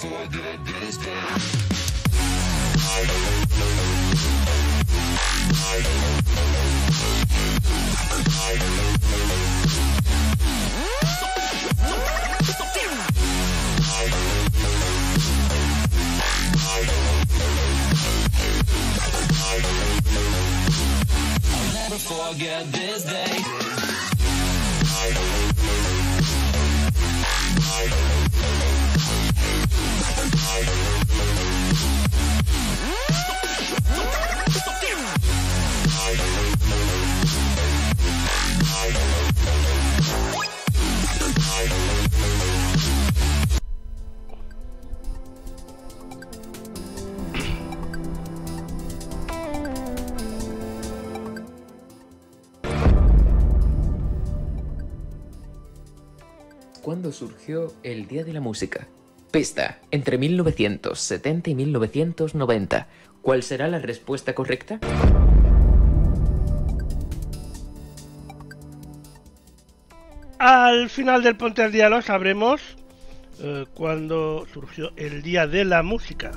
Forget this day. ¿Cuándo surgió el Día de la Música? Pista, entre 1970 y 1990. ¿Cuál será la respuesta correcta? Al final del Ponte al Día lo sabremos cuándo surgió el Día de la Música.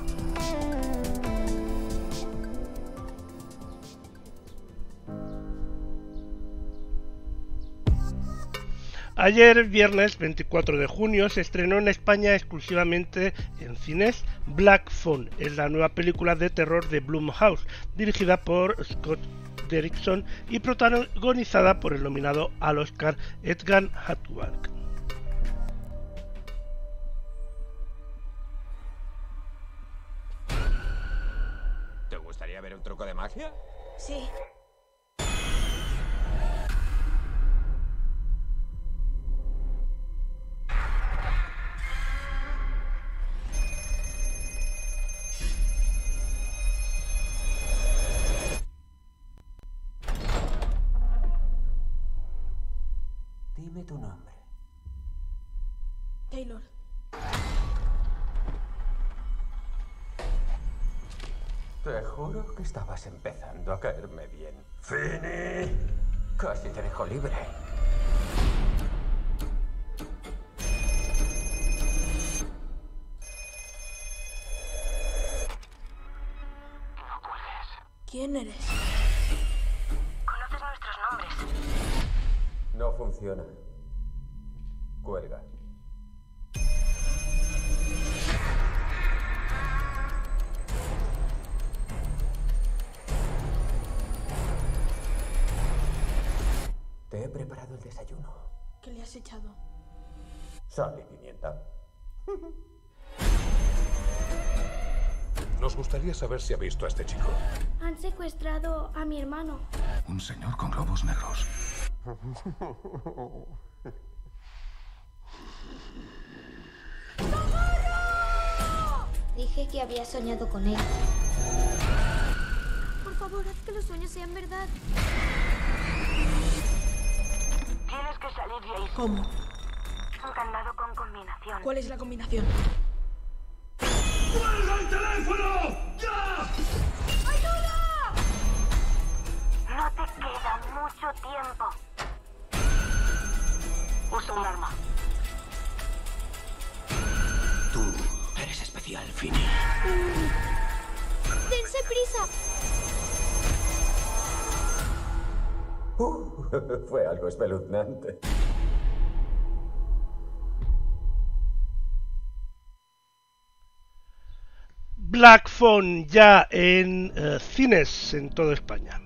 Ayer, viernes 24 de junio, se estrenó en España exclusivamente en cines Blackphone. Es la nueva película de terror de Blumhouse, dirigida por Scott Derrickson y protagonizada por el nominado al Oscar Edgar Hawke. ¿Te gustaría ver un truco de magia? Sí. Dime tu nombre. Taylor. Te juro que estabas empezando a caerme bien. ¡Fini! Casi te dejo libre. No cuelgues. ¿Quién eres? Conoces nuestros nombres. No funciona. Cuelga. Te he preparado el desayuno. ¿Qué le has echado? Sal y pimienta. Nos gustaría saber si ha visto a este chico. Han secuestrado a mi hermano. Un señor con globos negros. ¡Socorro! Dije que había soñado con él. ¿Por Por favor, haz que los sueños sean verdad. Tienes que salir de ahí. ¿Cómo? Un candado con combinación. ¿Cuál es la combinación? ¡Cuelga el teléfono! ¡Ya! ¡Ayuda! No te queda mucho tiempo. Usa un arma. Tú eres especial, Finny. ¡Dense prisa! Fue algo espeluznante. Blackphone ya en cines en toda España.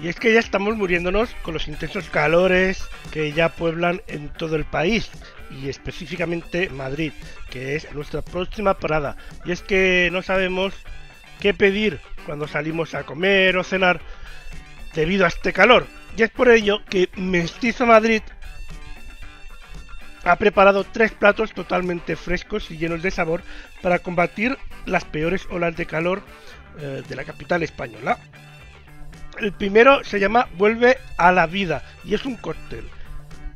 Y es que ya estamos muriéndonos con los intensos calores que ya pueblan en todo el país y específicamente Madrid, que es nuestra próxima parada. Y es que no sabemos qué pedir cuando salimos a comer o cenar debido a este calor. Y es por ello que Mestizo Madrid ha preparado 3 platos totalmente frescos y llenos de sabor para combatir las peores olas de calor de la capital española. El primero se llama Vuelve a la Vida y es un cóctel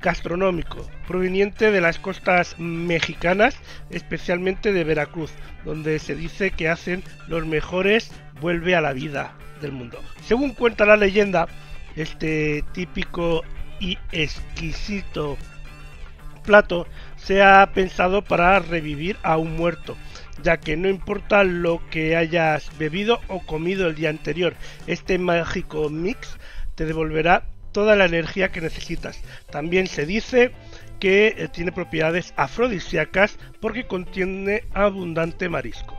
gastronómico proveniente de las costas mexicanas, especialmente de Veracruz, donde se dice que hacen los mejores Vuelve a la Vida del mundo. Según cuenta la leyenda, este típico y exquisito plato se ha pensado para revivir a un muerto, ya que no importa lo que hayas bebido o comido el día anterior, este mágico mix te devolverá toda la energía que necesitas. También se dice que tiene propiedades afrodisíacas porque contiene abundante marisco.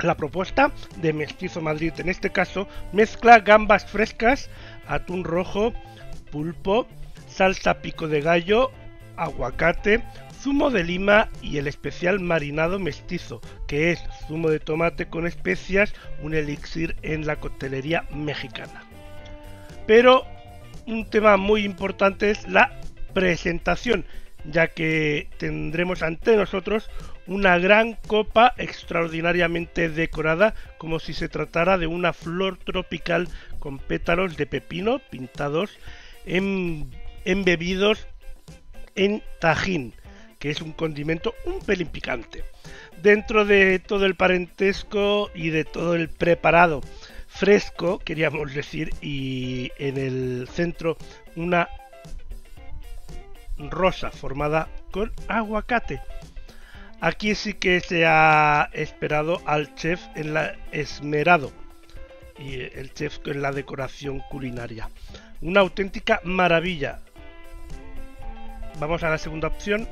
La propuesta de Mestizo Madrid en este caso mezcla gambas frescas, atún rojo, pulpo, salsa pico de gallo, aguacate, zumo de lima y el especial marinado mestizo, que es zumo de tomate con especias, un elixir en la coctelería mexicana. Pero un tema muy importante es la presentación, ya que tendremos ante nosotros una gran copa extraordinariamente decorada como si se tratara de una flor tropical con pétalos de pepino pintados embebidos en tajín, que es un condimento un pelín picante. Dentro de todo el parentesco y de todo el preparado fresco, queríamos decir, y en el centro una rosa formada con aguacate. Aquí sí que se ha esperado al chef en la esmerado y el chef en la decoración culinaria. Una auténtica maravilla. Vamos a la segunda opción.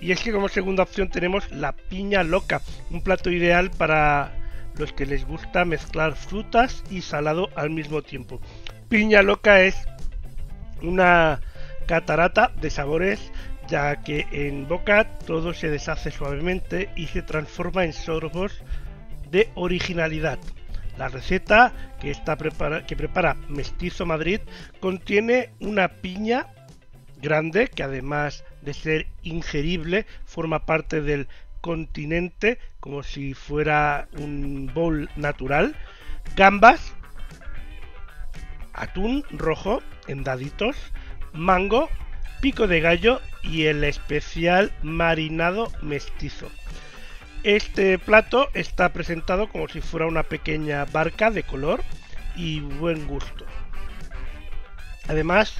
Y es que como segunda opción tenemos la piña loca, un plato ideal para los que les gusta mezclar frutas y salado al mismo tiempo. Piña loca es una catarata de sabores, ya que en boca todo se deshace suavemente y se transforma en sorbos de originalidad. La receta que prepara Mestizo Madrid contiene una piña grande que, además de ser ingerible, forma parte del continente como si fuera un bowl natural, gambas, atún rojo en daditos, mango, pico de gallo y el especial marinado mestizo. Este plato está presentado como si fuera una pequeña barca de color y buen gusto. Además,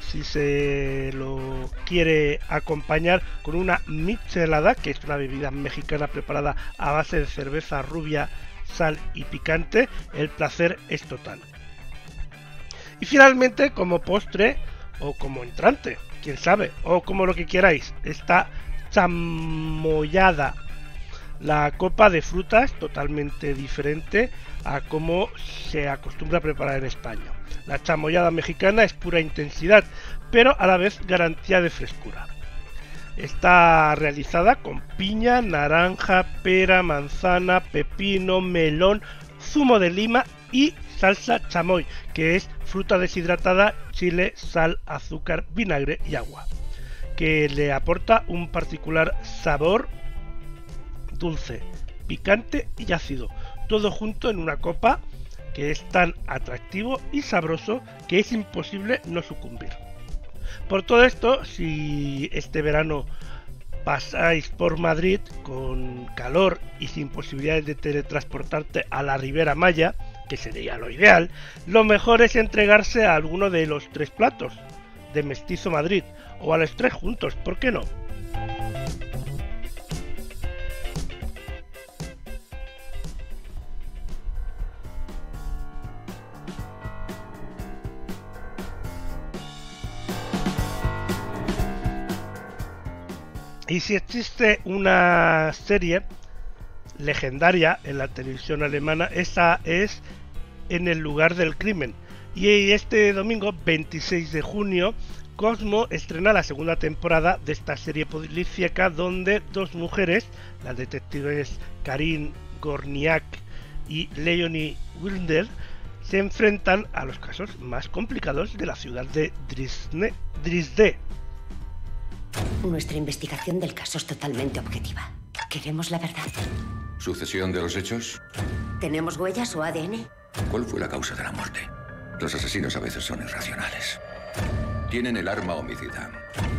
si se lo quiere acompañar con una michelada, que es una bebida mexicana preparada a base de cerveza rubia, sal y picante, el placer es total. Y finalmente, como postre o como entrante, quién sabe, o como lo que queráis, está chamoyada, la copa de frutas totalmente diferente a como se acostumbra a preparar en España. La chamoyada mexicana es pura intensidad, pero a la vez garantía de frescura. Está realizada con piña, naranja, pera, manzana, pepino, melón, zumo de lima y salsa chamoy, que es fruta deshidratada, chile, sal, azúcar, vinagre y agua, que le aporta un particular sabor dulce, picante y ácido, todo junto en una copa, que es tan atractivo y sabroso que es imposible no sucumbir. Por todo esto, si este verano pasáis por Madrid con calor y sin posibilidades de teletransportarte a la Ribera Maya, que sería lo ideal, lo mejor es entregarse a alguno de los tres platos de Mestizo Madrid, o a los tres juntos, ¿por qué no? Y si existe una serie legendaria en la televisión alemana, esa es En el lugar del crimen. Y este domingo, 26 de junio, Cosmo estrena la segunda temporada de esta serie policíaca, donde dos mujeres, las detectives Karin Gorniak y Leonie Wilder, se enfrentan a los casos más complicados de la ciudad de Dresde. Nuestra investigación del caso es totalmente objetiva. Queremos la verdad. ¿Sucesión de los hechos? ¿Tenemos huellas o ADN? ¿Cuál fue la causa de la muerte? Los asesinos a veces son irracionales. Tienen el arma homicida.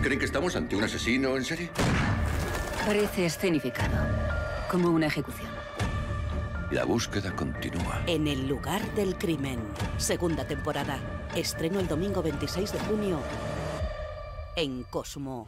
¿Creen que estamos ante un asesino en serie? Parece escenificado, como una ejecución. La búsqueda continúa. En el lugar del crimen. Segunda temporada. Estreno el domingo 26 de junio. En Cosmo.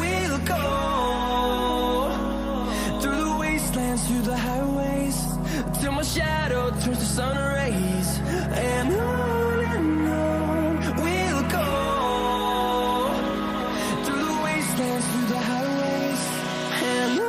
we'll go, through the wastelands, through the highways, till my shadow turns to sun rays, and on we'll go, through the wastelands, through the highways, and on we'll go.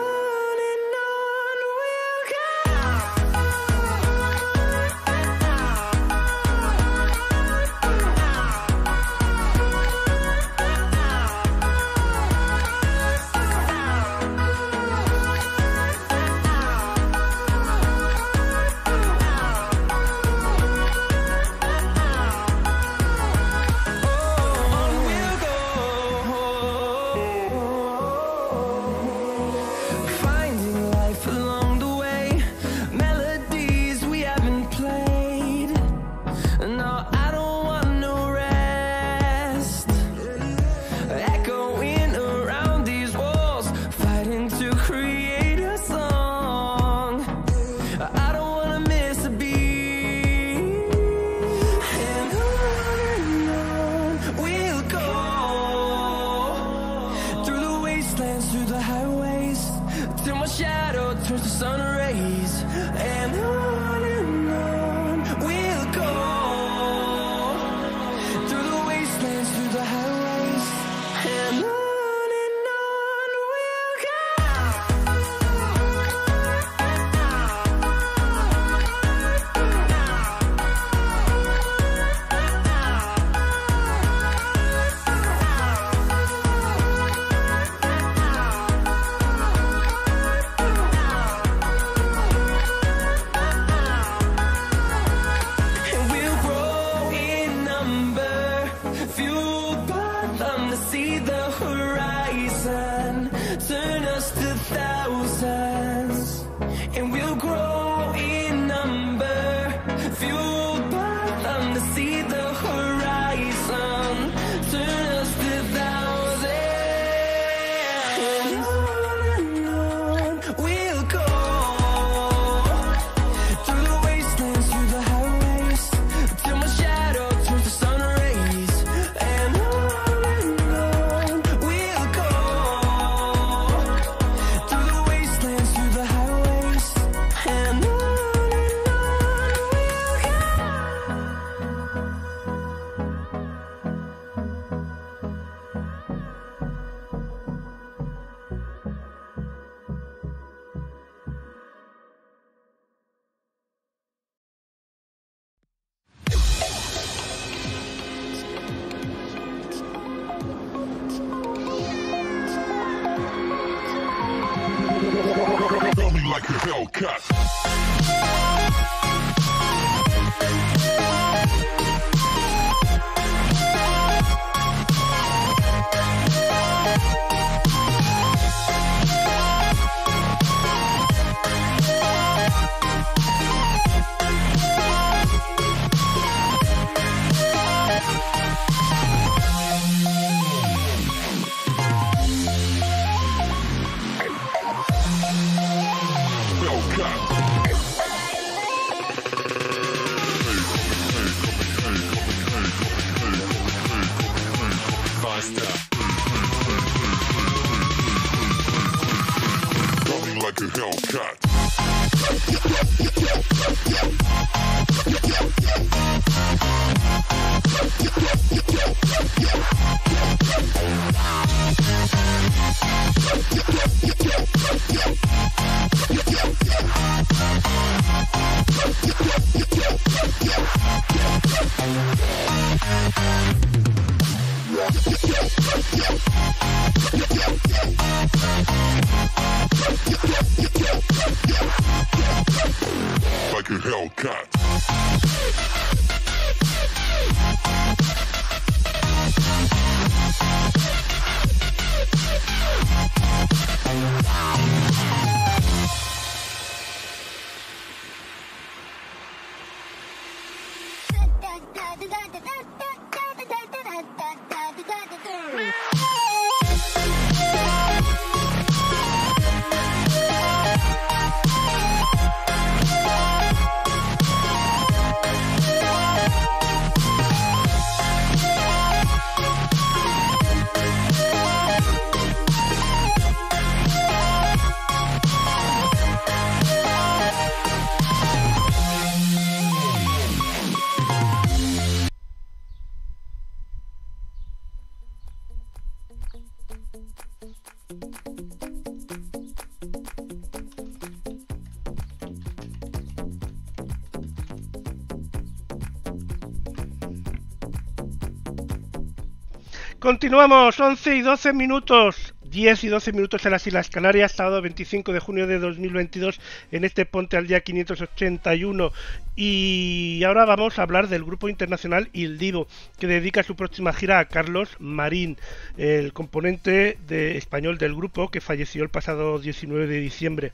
Continuamos, 11 y 12 minutos, 10 y 12 minutos en las Islas Canarias, sábado 25 de junio de 2022, en este Ponte al Día 581. Y ahora vamos a hablar del grupo internacional Il Divo, que dedica su próxima gira a Carlos Marín, el componente español del grupo que falleció el pasado 19 de diciembre.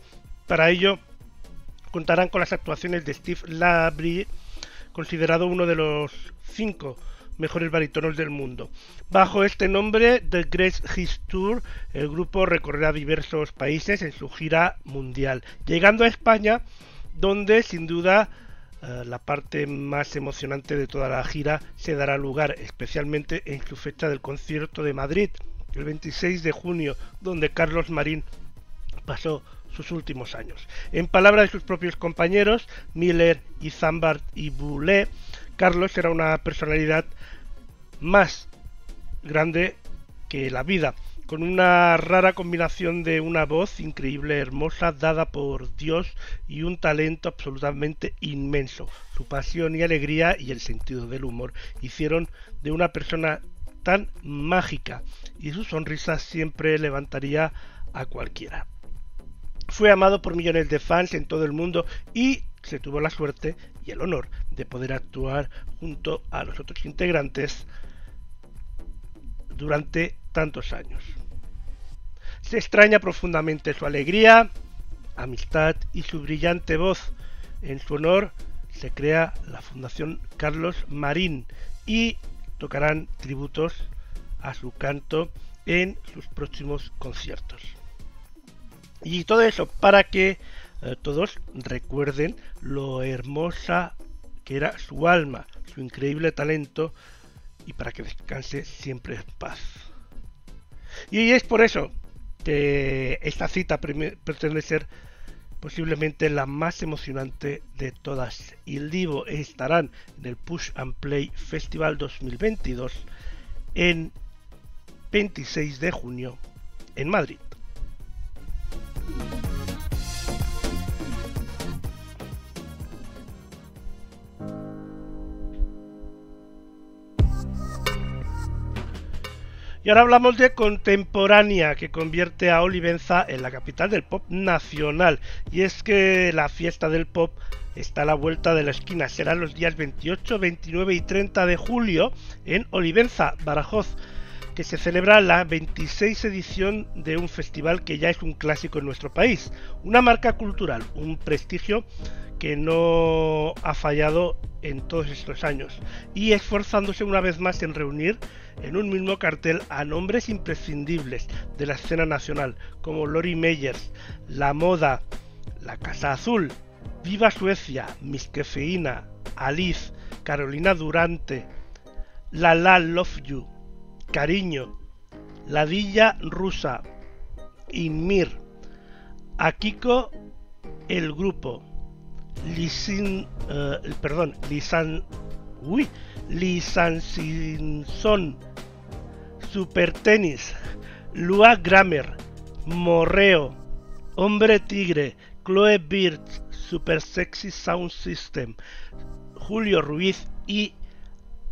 Para ello, contarán con las actuaciones de Steve Labrie, considerado uno de los 5 mejores barítonos del mundo. Bajo este nombre, The Great Hits Tour, el grupo recorrerá diversos países en su gira mundial, llegando a España, donde sin duda la parte más emocionante de toda la gira se dará lugar, especialmente en su fecha del concierto de Madrid, el 26 de junio, donde Carlos Marín pasó sus últimos años. En palabras de sus propios compañeros, Miller, Izambard y Boulet, Carlos era una personalidad más grande que la vida, con una rara combinación de una voz increíble, hermosa, dada por Dios, y un talento absolutamente inmenso. Su pasión y alegría y el sentido del humor hicieron de una persona tan mágica, y su sonrisa siempre levantaría a cualquiera. Fue amado por millones de fans en todo el mundo y se tuvo la suerte y el honor de poder actuar junto a los otros integrantes durante tantos años. Se extraña profundamente su alegría, amistad y su brillante voz. En su honor se crea la Fundación Carlos Marín y tocarán tributos a su canto en sus próximos conciertos. Y todo eso para que todos recuerden lo hermosa que era su alma, su increíble talento, y para que descanse siempre en paz. Y es por eso que esta cita pretende ser posiblemente la más emocionante de todas. Il Divo estarán en el Push and Play Festival 2022 en 26 de junio en Madrid. Y ahora hablamos de Contemporánea, que convierte a Olivenza en la capital del pop nacional. Y es que la fiesta del pop está a la vuelta de la esquina. Serán los días 28, 29 y 30 de julio en Olivenza, Badajoz, que se celebra la 26ª edición de un festival que ya es un clásico en nuestro país. Una marca cultural, un prestigio que no ha fallado en todos estos años, y esforzándose una vez más en reunir en un mismo cartel a nombres imprescindibles de la escena nacional, como Lori Meyers, La Moda, La Casa Azul, Viva Suecia, Miss Kefeína, Alice, Carolina Durante, La La Love You, Cariño, Ladilla Rusa, Inmir, Akiko, El Grupo, Lisan Sinson, Supertenis, Lua Grammer, Morreo, Hombre Tigre, Chloe Bird, Super Sexy Sound System, Julio Ruiz y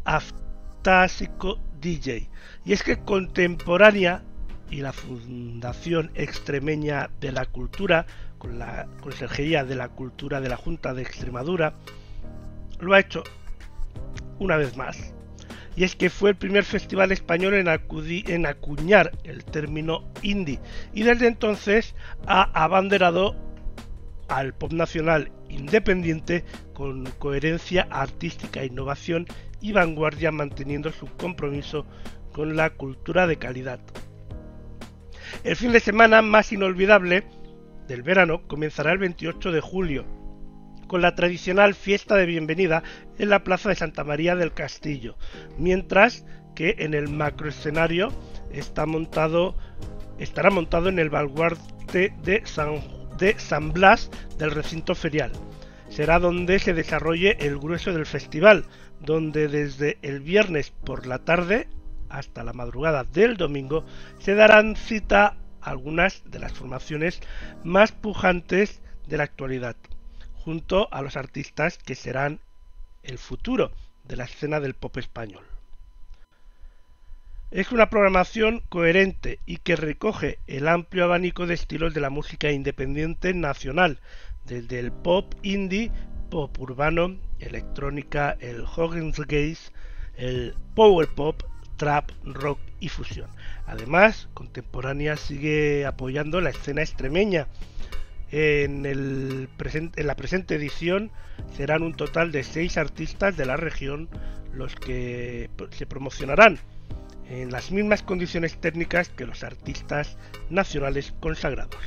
Aftásico DJ. Y es que Contemporánea y la Fundación Extremeña de la Cultura, con la Consejería de la Cultura de la Junta de Extremadura, lo ha hecho una vez más. Y es que fue el primer festival español en acuñar el término indie, y desde entonces ha abanderado al pop nacional independiente con coherencia artística, innovación y vanguardia, manteniendo su compromiso con la cultura de calidad. El fin de semana más inolvidable del verano comenzará el 28 de julio con la tradicional fiesta de bienvenida en la plaza de Santa María del Castillo, mientras que en el macroescenario estará montado en el baluarte de San Blas del recinto ferial. Será donde se desarrolle el grueso del festival, donde desde el viernes por la tarde hasta la madrugada del domingo se darán cita algunas de las formaciones más pujantes de la actualidad, junto a los artistas que serán el futuro de la escena del pop español. Es una programación coherente y que recoge el amplio abanico de estilos de la música independiente nacional, desde el pop indie, pop urbano, electrónica, el House, el power pop, trap, rock y fusión. Además, Contemporánea sigue apoyando la escena extremeña. En la presente edición serán un total de 6 artistas de la región los que se promocionarán en las mismas condiciones técnicas que los artistas nacionales consagrados.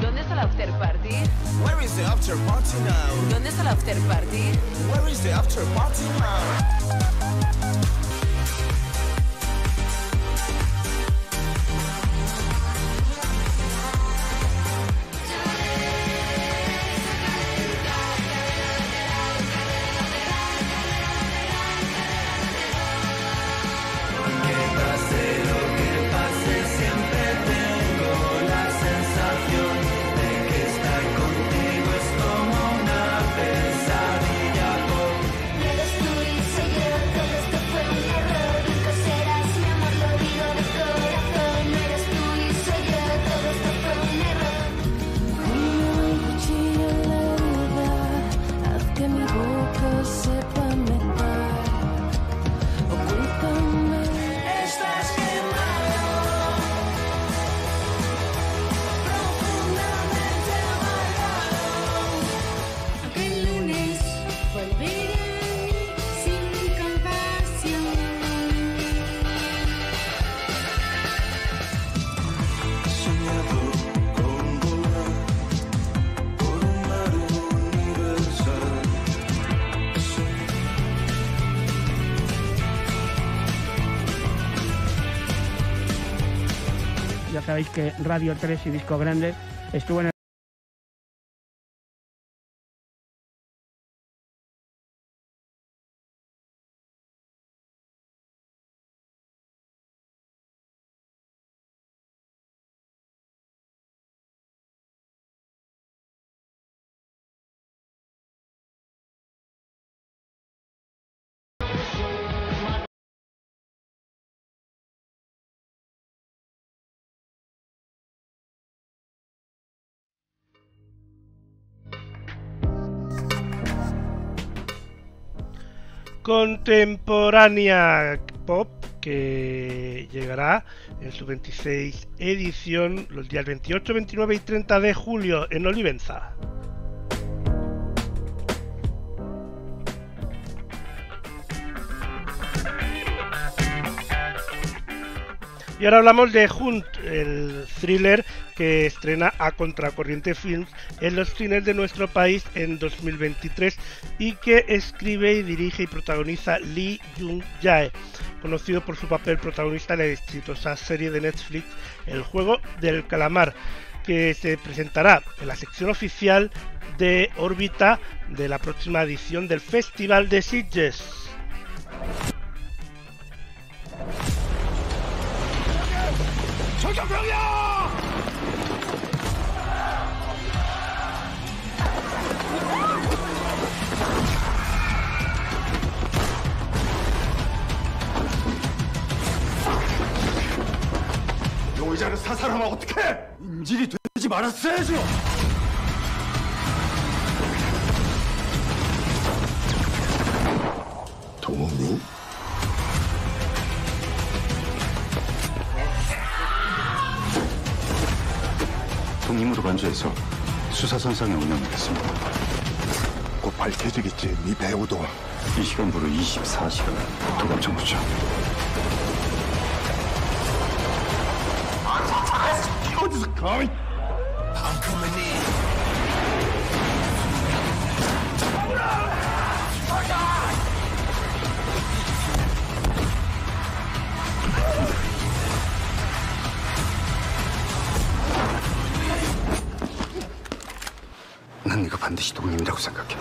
¿Dónde está la after party? Where is the after party now? Que pase lo que pase, siempre tengo la sensación de que estar contigo sabéis que Radio 3 y Disco Grande estuvo en el... Contemporánea Pop, que llegará en su 26ª edición los días 28, 29 y 30 de julio en Olivenza. Y ahora hablamos de Hunt, el thriller que estrena a contracorriente Films en los cines de nuestro país en 2023 y que escribe y dirige y protagoniza Lee Jung-jae, conocido por su papel protagonista en la exitosa serie de Netflix El Juego del Calamar, que se presentará en la sección oficial de órbita de la próxima edición del Festival de Sitges. 여자를 사살하면 어떡해? 인질이 되지 말았어야죠. 동무? 동임으로 반주해서 수사선상에 올려놓겠습니다. 곧 밝혀지겠지, 네 배우도. 이 시간부로 24시간 도감청 붙여. Coming. I'm coming in. 난 이거 반드시 동님이라고 생각해.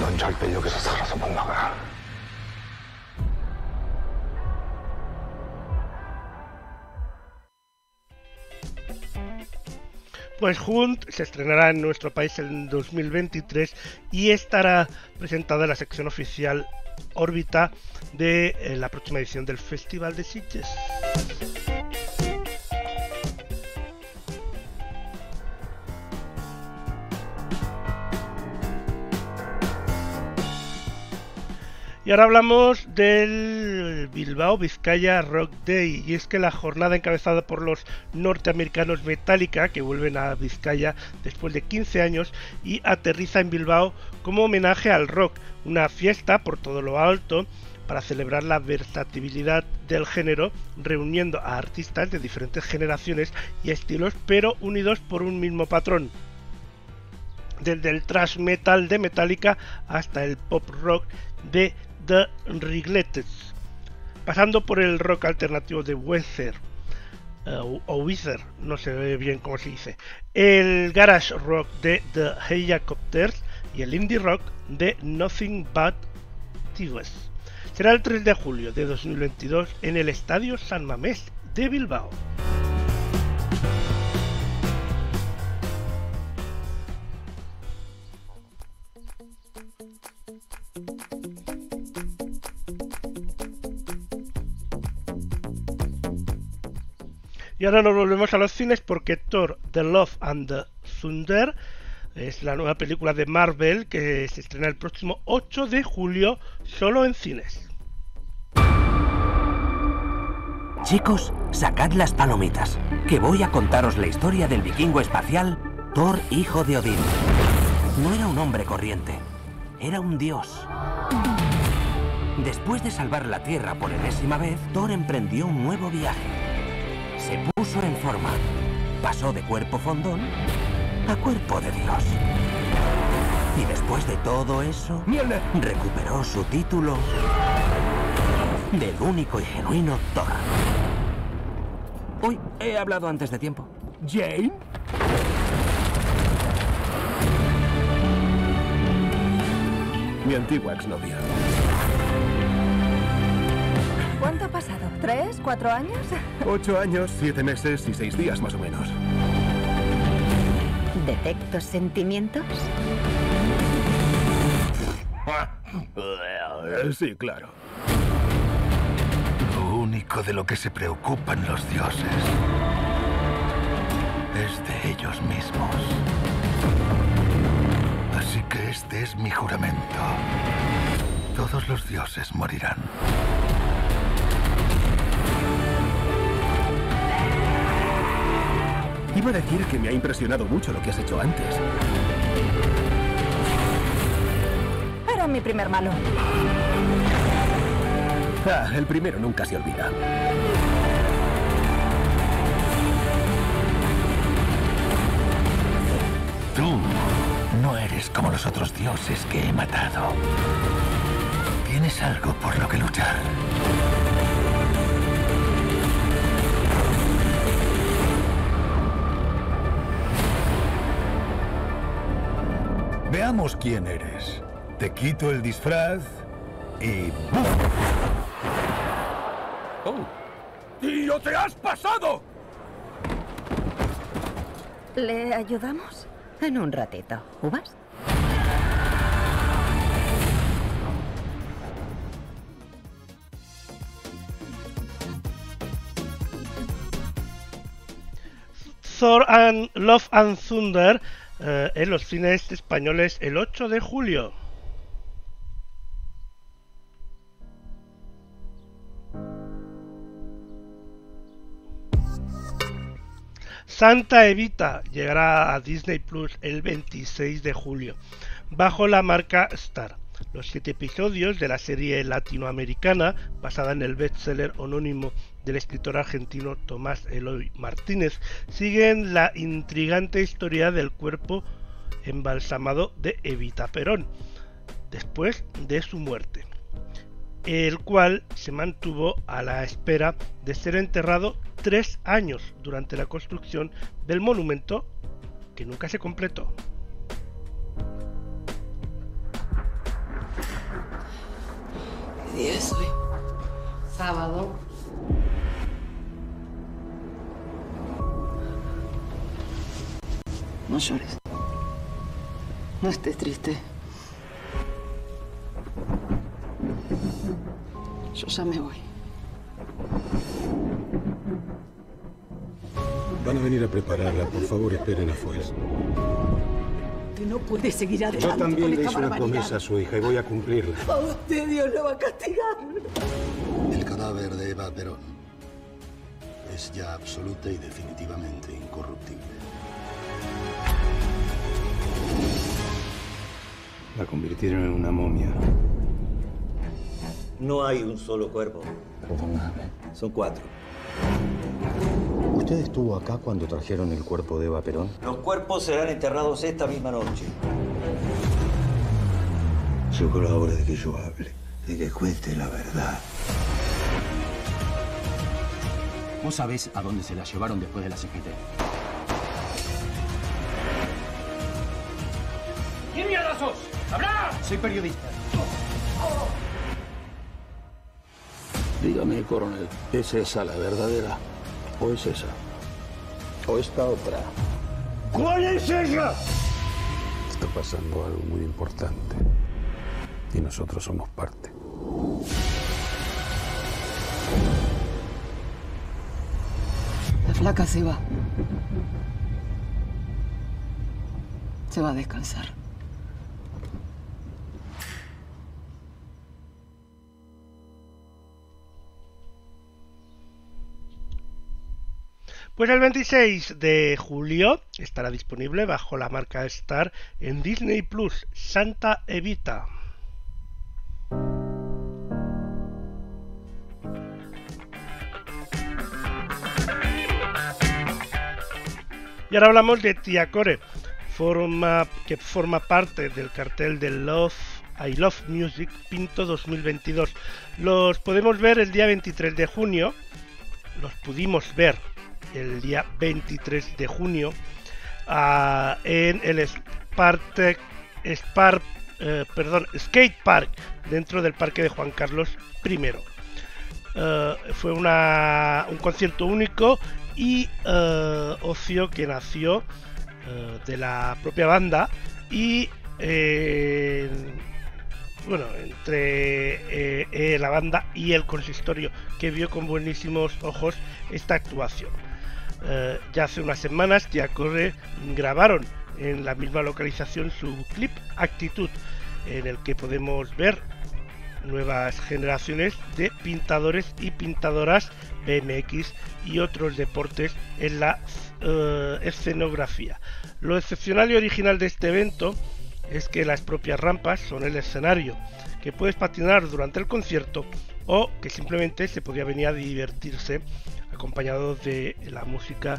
넌 절대 여기서 살아서 못 나가. Pues Hunt se estrenará en nuestro país en 2023 y estará presentada en la sección oficial órbita de la próxima edición del Festival de Sitges. Y ahora hablamos del Bilbao Vizcaya Rock Day, y es que la jornada encabezada por los norteamericanos Metallica, que vuelven a Vizcaya después de 15 años y aterriza en Bilbao como homenaje al rock, una fiesta por todo lo alto para celebrar la versatilidad del género, reuniendo a artistas de diferentes generaciones y estilos, pero unidos por un mismo patrón. Desde el thrash metal de Metallica hasta el pop rock de The Rigletes, pasando por el rock alternativo de Weezer, no sé bien cómo se dice, el garage rock de The Helicopters y el indie rock de Nothing But Thieves. Será el 3 de julio de 2022 en el Estadio San Mamés de Bilbao. Y ahora nos volvemos a los cines porque Thor, The Love and the Thunder es la nueva película de Marvel que se estrena el próximo 8 de julio solo en cines. Chicos, sacad las palomitas, que voy a contaros la historia del vikingo espacial Thor, hijo de Odín. No era un hombre corriente, era un dios. Después de salvar la Tierra por enésima vez, Thor emprendió un nuevo viaje. Se puso en forma, pasó de cuerpo fondón a cuerpo de Dios. Y después de todo eso, recuperó su título del único y genuino Thor. Uy, he hablado antes de tiempo. ¿Jane? Mi antigua exnovia. ¿Cuánto ha pasado? ¿3? ¿4 años? 8 años, 7 meses y 6 días más o menos. ¿Detecto sentimientos? Sí, claro. Lo único de lo que se preocupan los dioses es de ellos mismos. Así que este es mi juramento. Todos los dioses morirán. Iba a decir que me ha impresionado mucho lo que has hecho antes. Era mi primer malo. Ah, el primero nunca se olvida. Tú no eres como los otros dioses que he matado. Tienes algo por lo que luchar. Veamos quién eres. Te quito el disfraz y... ¡bum! ¡Oh! ¡Tío, te has pasado! ¿Le ayudamos? En un ratito. ¿Uvas? Thor and Love and Thunder. En los cines españoles el 8 de julio. Santa Evita llegará a Disney Plus el 26 de julio, bajo la marca Star. Los 7 episodios de la serie latinoamericana, basada en el bestseller anónimo del escritor argentino Tomás Eloy Martínez, siguen la intrigante historia del cuerpo embalsamado de Evita Perón, después de su muerte, el cual se mantuvo a la espera de ser enterrado 3 años durante la construcción del monumento que nunca se completó. ¿Qué día es hoy? Sábado. No llores. No estés triste. Yo ya me voy. Van a venir a prepararla. Por favor, esperen afuera. No puede seguir adelante. Yo también le hice una promesa a su hija y voy a cumplirla. A usted Dios lo va a castigar. El cadáver de Eva Perón es ya absoluta y definitivamente incorruptible. La convirtieron en una momia. No hay un solo cuerpo. Perdóname. Son 4. ¿Usted estuvo acá cuando trajeron el cuerpo de Eva Perón? Los cuerpos serán enterrados esta misma noche. Llegó la hora de que yo hable, de que cuente la verdad. ¿Vos sabés a dónde se la llevaron después de la CGT? ¿Quién mierda sos? ¡Habla! Soy periodista. Dígame, coronel, ¿es esa la verdadera? ¿O es esa? ¿O esta otra? ¿Cuál es ella? Está pasando algo muy importante. Y nosotros somos parte. La flaca se va. Se va a descansar. Pues el 26 de julio estará disponible bajo la marca Star en Disney Plus, Santa Evita. Y ahora hablamos de Tia Kore, que forma parte del cartel de Love I Love Music Pinto 2022. Los podemos ver el día 23 de junio, los pudimos ver el día 23 de junio en el Skate Park, dentro del parque de Juan Carlos I. Fue un concierto único y Ocio, que nació de la propia banda, y bueno, entre la banda y el consistorio, que vio con buenísimos ojos esta actuación. Ya hace unas semanas grabaron en la misma localización su clip Actitud, en el que podemos ver nuevas generaciones de pintadores y pintadoras, BMX y otros deportes en la escenografía. Lo excepcional y original de este evento es que las propias rampas son el escenario, que puedes patinar durante el concierto o que simplemente se podía venir a divertirse acompañado de la música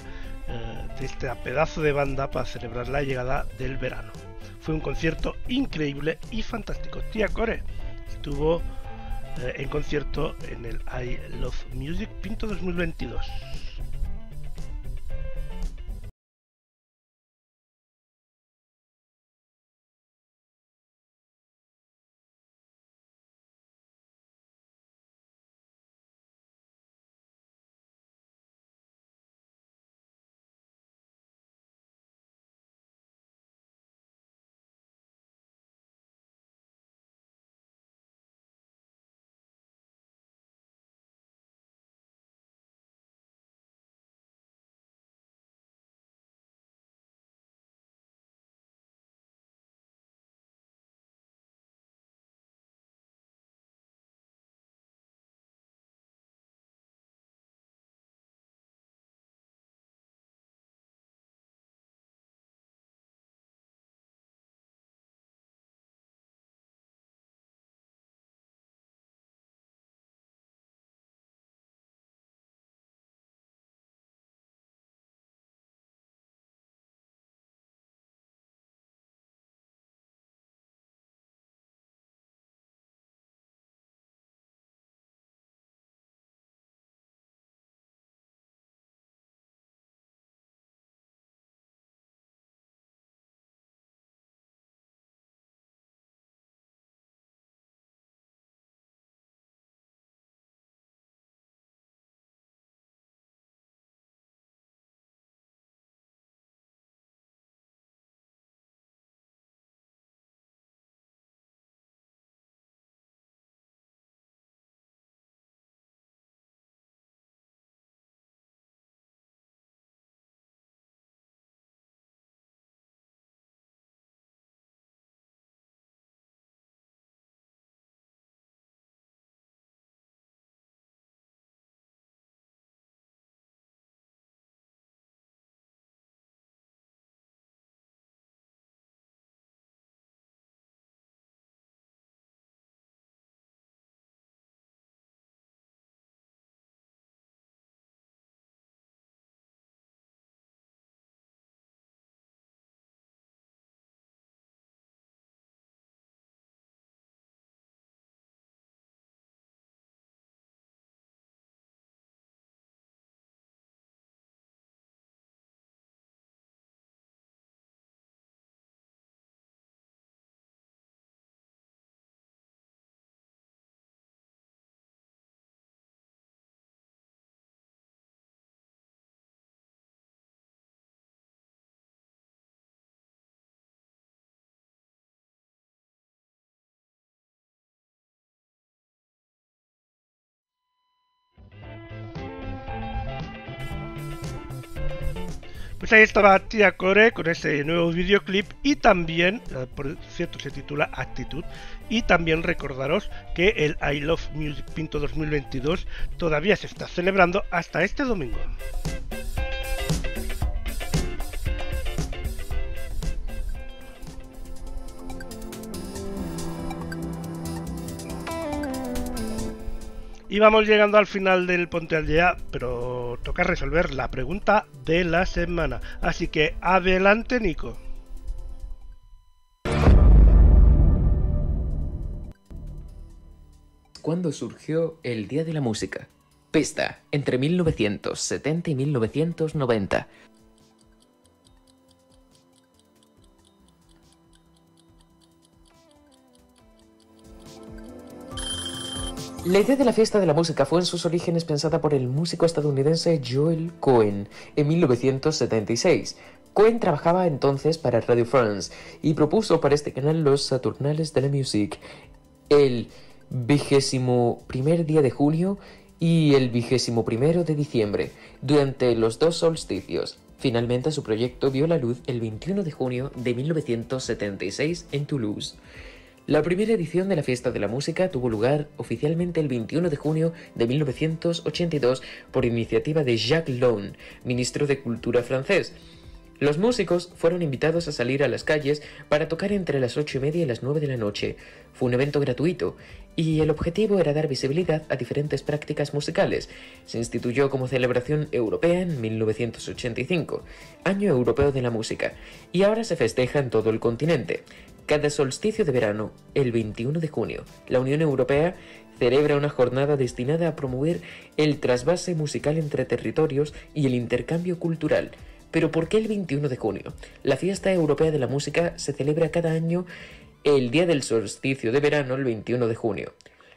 de este pedazo de banda para celebrar la llegada del verano. Fue un concierto increíble y fantástico. Tía Core estuvo en concierto en el I Love Music Pinto 2022. Pues ahí estaba Tía Core con ese nuevo videoclip, y también, por cierto, se titula Actitud. Y también recordaros que el I Love Music Pinto 2022 todavía se está celebrando hasta este domingo. Y vamos llegando al final del Ponte al Día, pero toca resolver la pregunta de la semana. Así que adelante, Nico. cuándo surgió el Día de la Música. Pista, entre 1970 y 1990. La idea de la fiesta de la música fue en sus orígenes pensada por el músico estadounidense Joel Cohen en 1976. Cohen trabajaba entonces para Radio France y propuso para este canal los Saturnales de la Music el 21 día de junio y el 21 de diciembre, durante los dos solsticios. Finalmente su proyecto vio la luz el 21 de junio de 1976 en Toulouse. La primera edición de la Fiesta de la Música tuvo lugar oficialmente el 21 de junio de 1982 por iniciativa de Jacques Laune, ministro de Cultura francés. Los músicos fueron invitados a salir a las calles para tocar entre las 8:30 y las 9 de la noche. Fue un evento gratuito y el objetivo era dar visibilidad a diferentes prácticas musicales. Se instituyó como celebración europea en 1985, Año Europeo de la Música, y ahora se festeja en todo el continente. Cada solsticio de verano, el 21 de junio, la Unión Europea celebra una jornada destinada a promover el trasvase musical entre territorios y el intercambio cultural. Pero ¿por qué el 21 de junio? La Fiesta Europea de la Música se celebra cada año el día del solsticio de verano, el 21 de junio.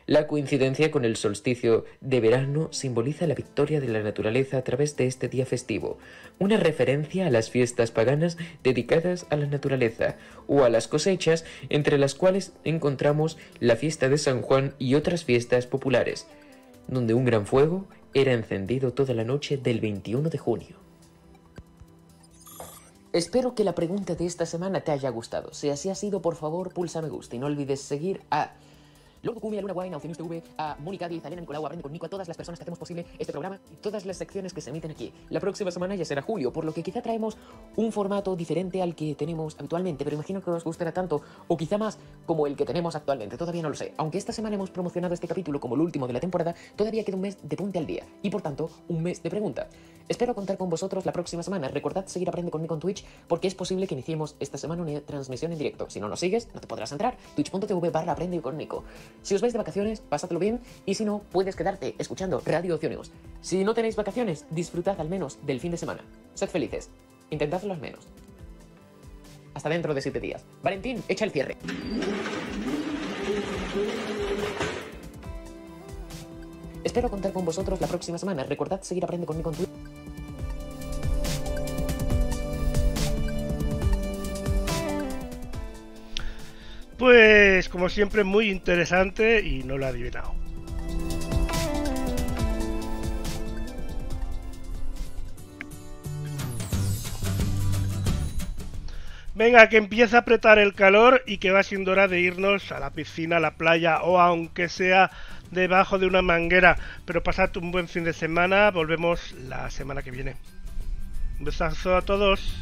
La coincidencia con el solsticio de verano simboliza la victoria de la naturaleza a través de este día festivo, una referencia a las fiestas paganas dedicadas a la naturaleza o a las cosechas, entre las cuales encontramos la fiesta de San Juan y otras fiestas populares, donde un gran fuego era encendido toda la noche del 21 de junio. Espero que la pregunta de esta semana te haya gustado. Si así ha sido, por favor, pulsa me gusta y no olvides seguir a Lord Cumi, a Luna Wine, a OcioNews TV, a Moni Cadiz, a Elena Nicolau, a Aprende con Nico, a todas las personas que hacemos posible este programa y todas las secciones que se emiten aquí. La próxima semana ya será julio, por lo que quizá traemos un formato diferente al que tenemos habitualmente, pero imagino que os gustará tanto, o quizá más, como el que tenemos actualmente. Todavía no lo sé. Aunque esta semana hemos promocionado este capítulo como el último de la temporada, todavía queda un mes de Ponte al Día y, por tanto, un mes de pregunta. Espero contar con vosotros la próxima semana. Recordad seguir Aprende con Nico en Twitch, porque es posible que iniciemos esta semana una transmisión en directo. Si no nos sigues, no te podrás entrar. twitch.tv/aprende con Nico. Si os vais de vacaciones, pasadlo bien, y si no, puedes quedarte escuchando Radio Ocionews. Si no tenéis vacaciones, disfrutad al menos del fin de semana. Sed felices. Intentadlo al menos. Hasta dentro de 7 días. Valentín, echa el cierre. Espero contar con vosotros la próxima semana. Recordad seguir Aprende con Nico en Twitter. Pues, como siempre, muy interesante y no lo he adivinado. Venga, que empieza a apretar el calor y que va siendo hora de irnos a la piscina, a la playa o aunque sea debajo de una manguera. Pero pasad un buen fin de semana, volvemos la semana que viene. Un besazo a todos.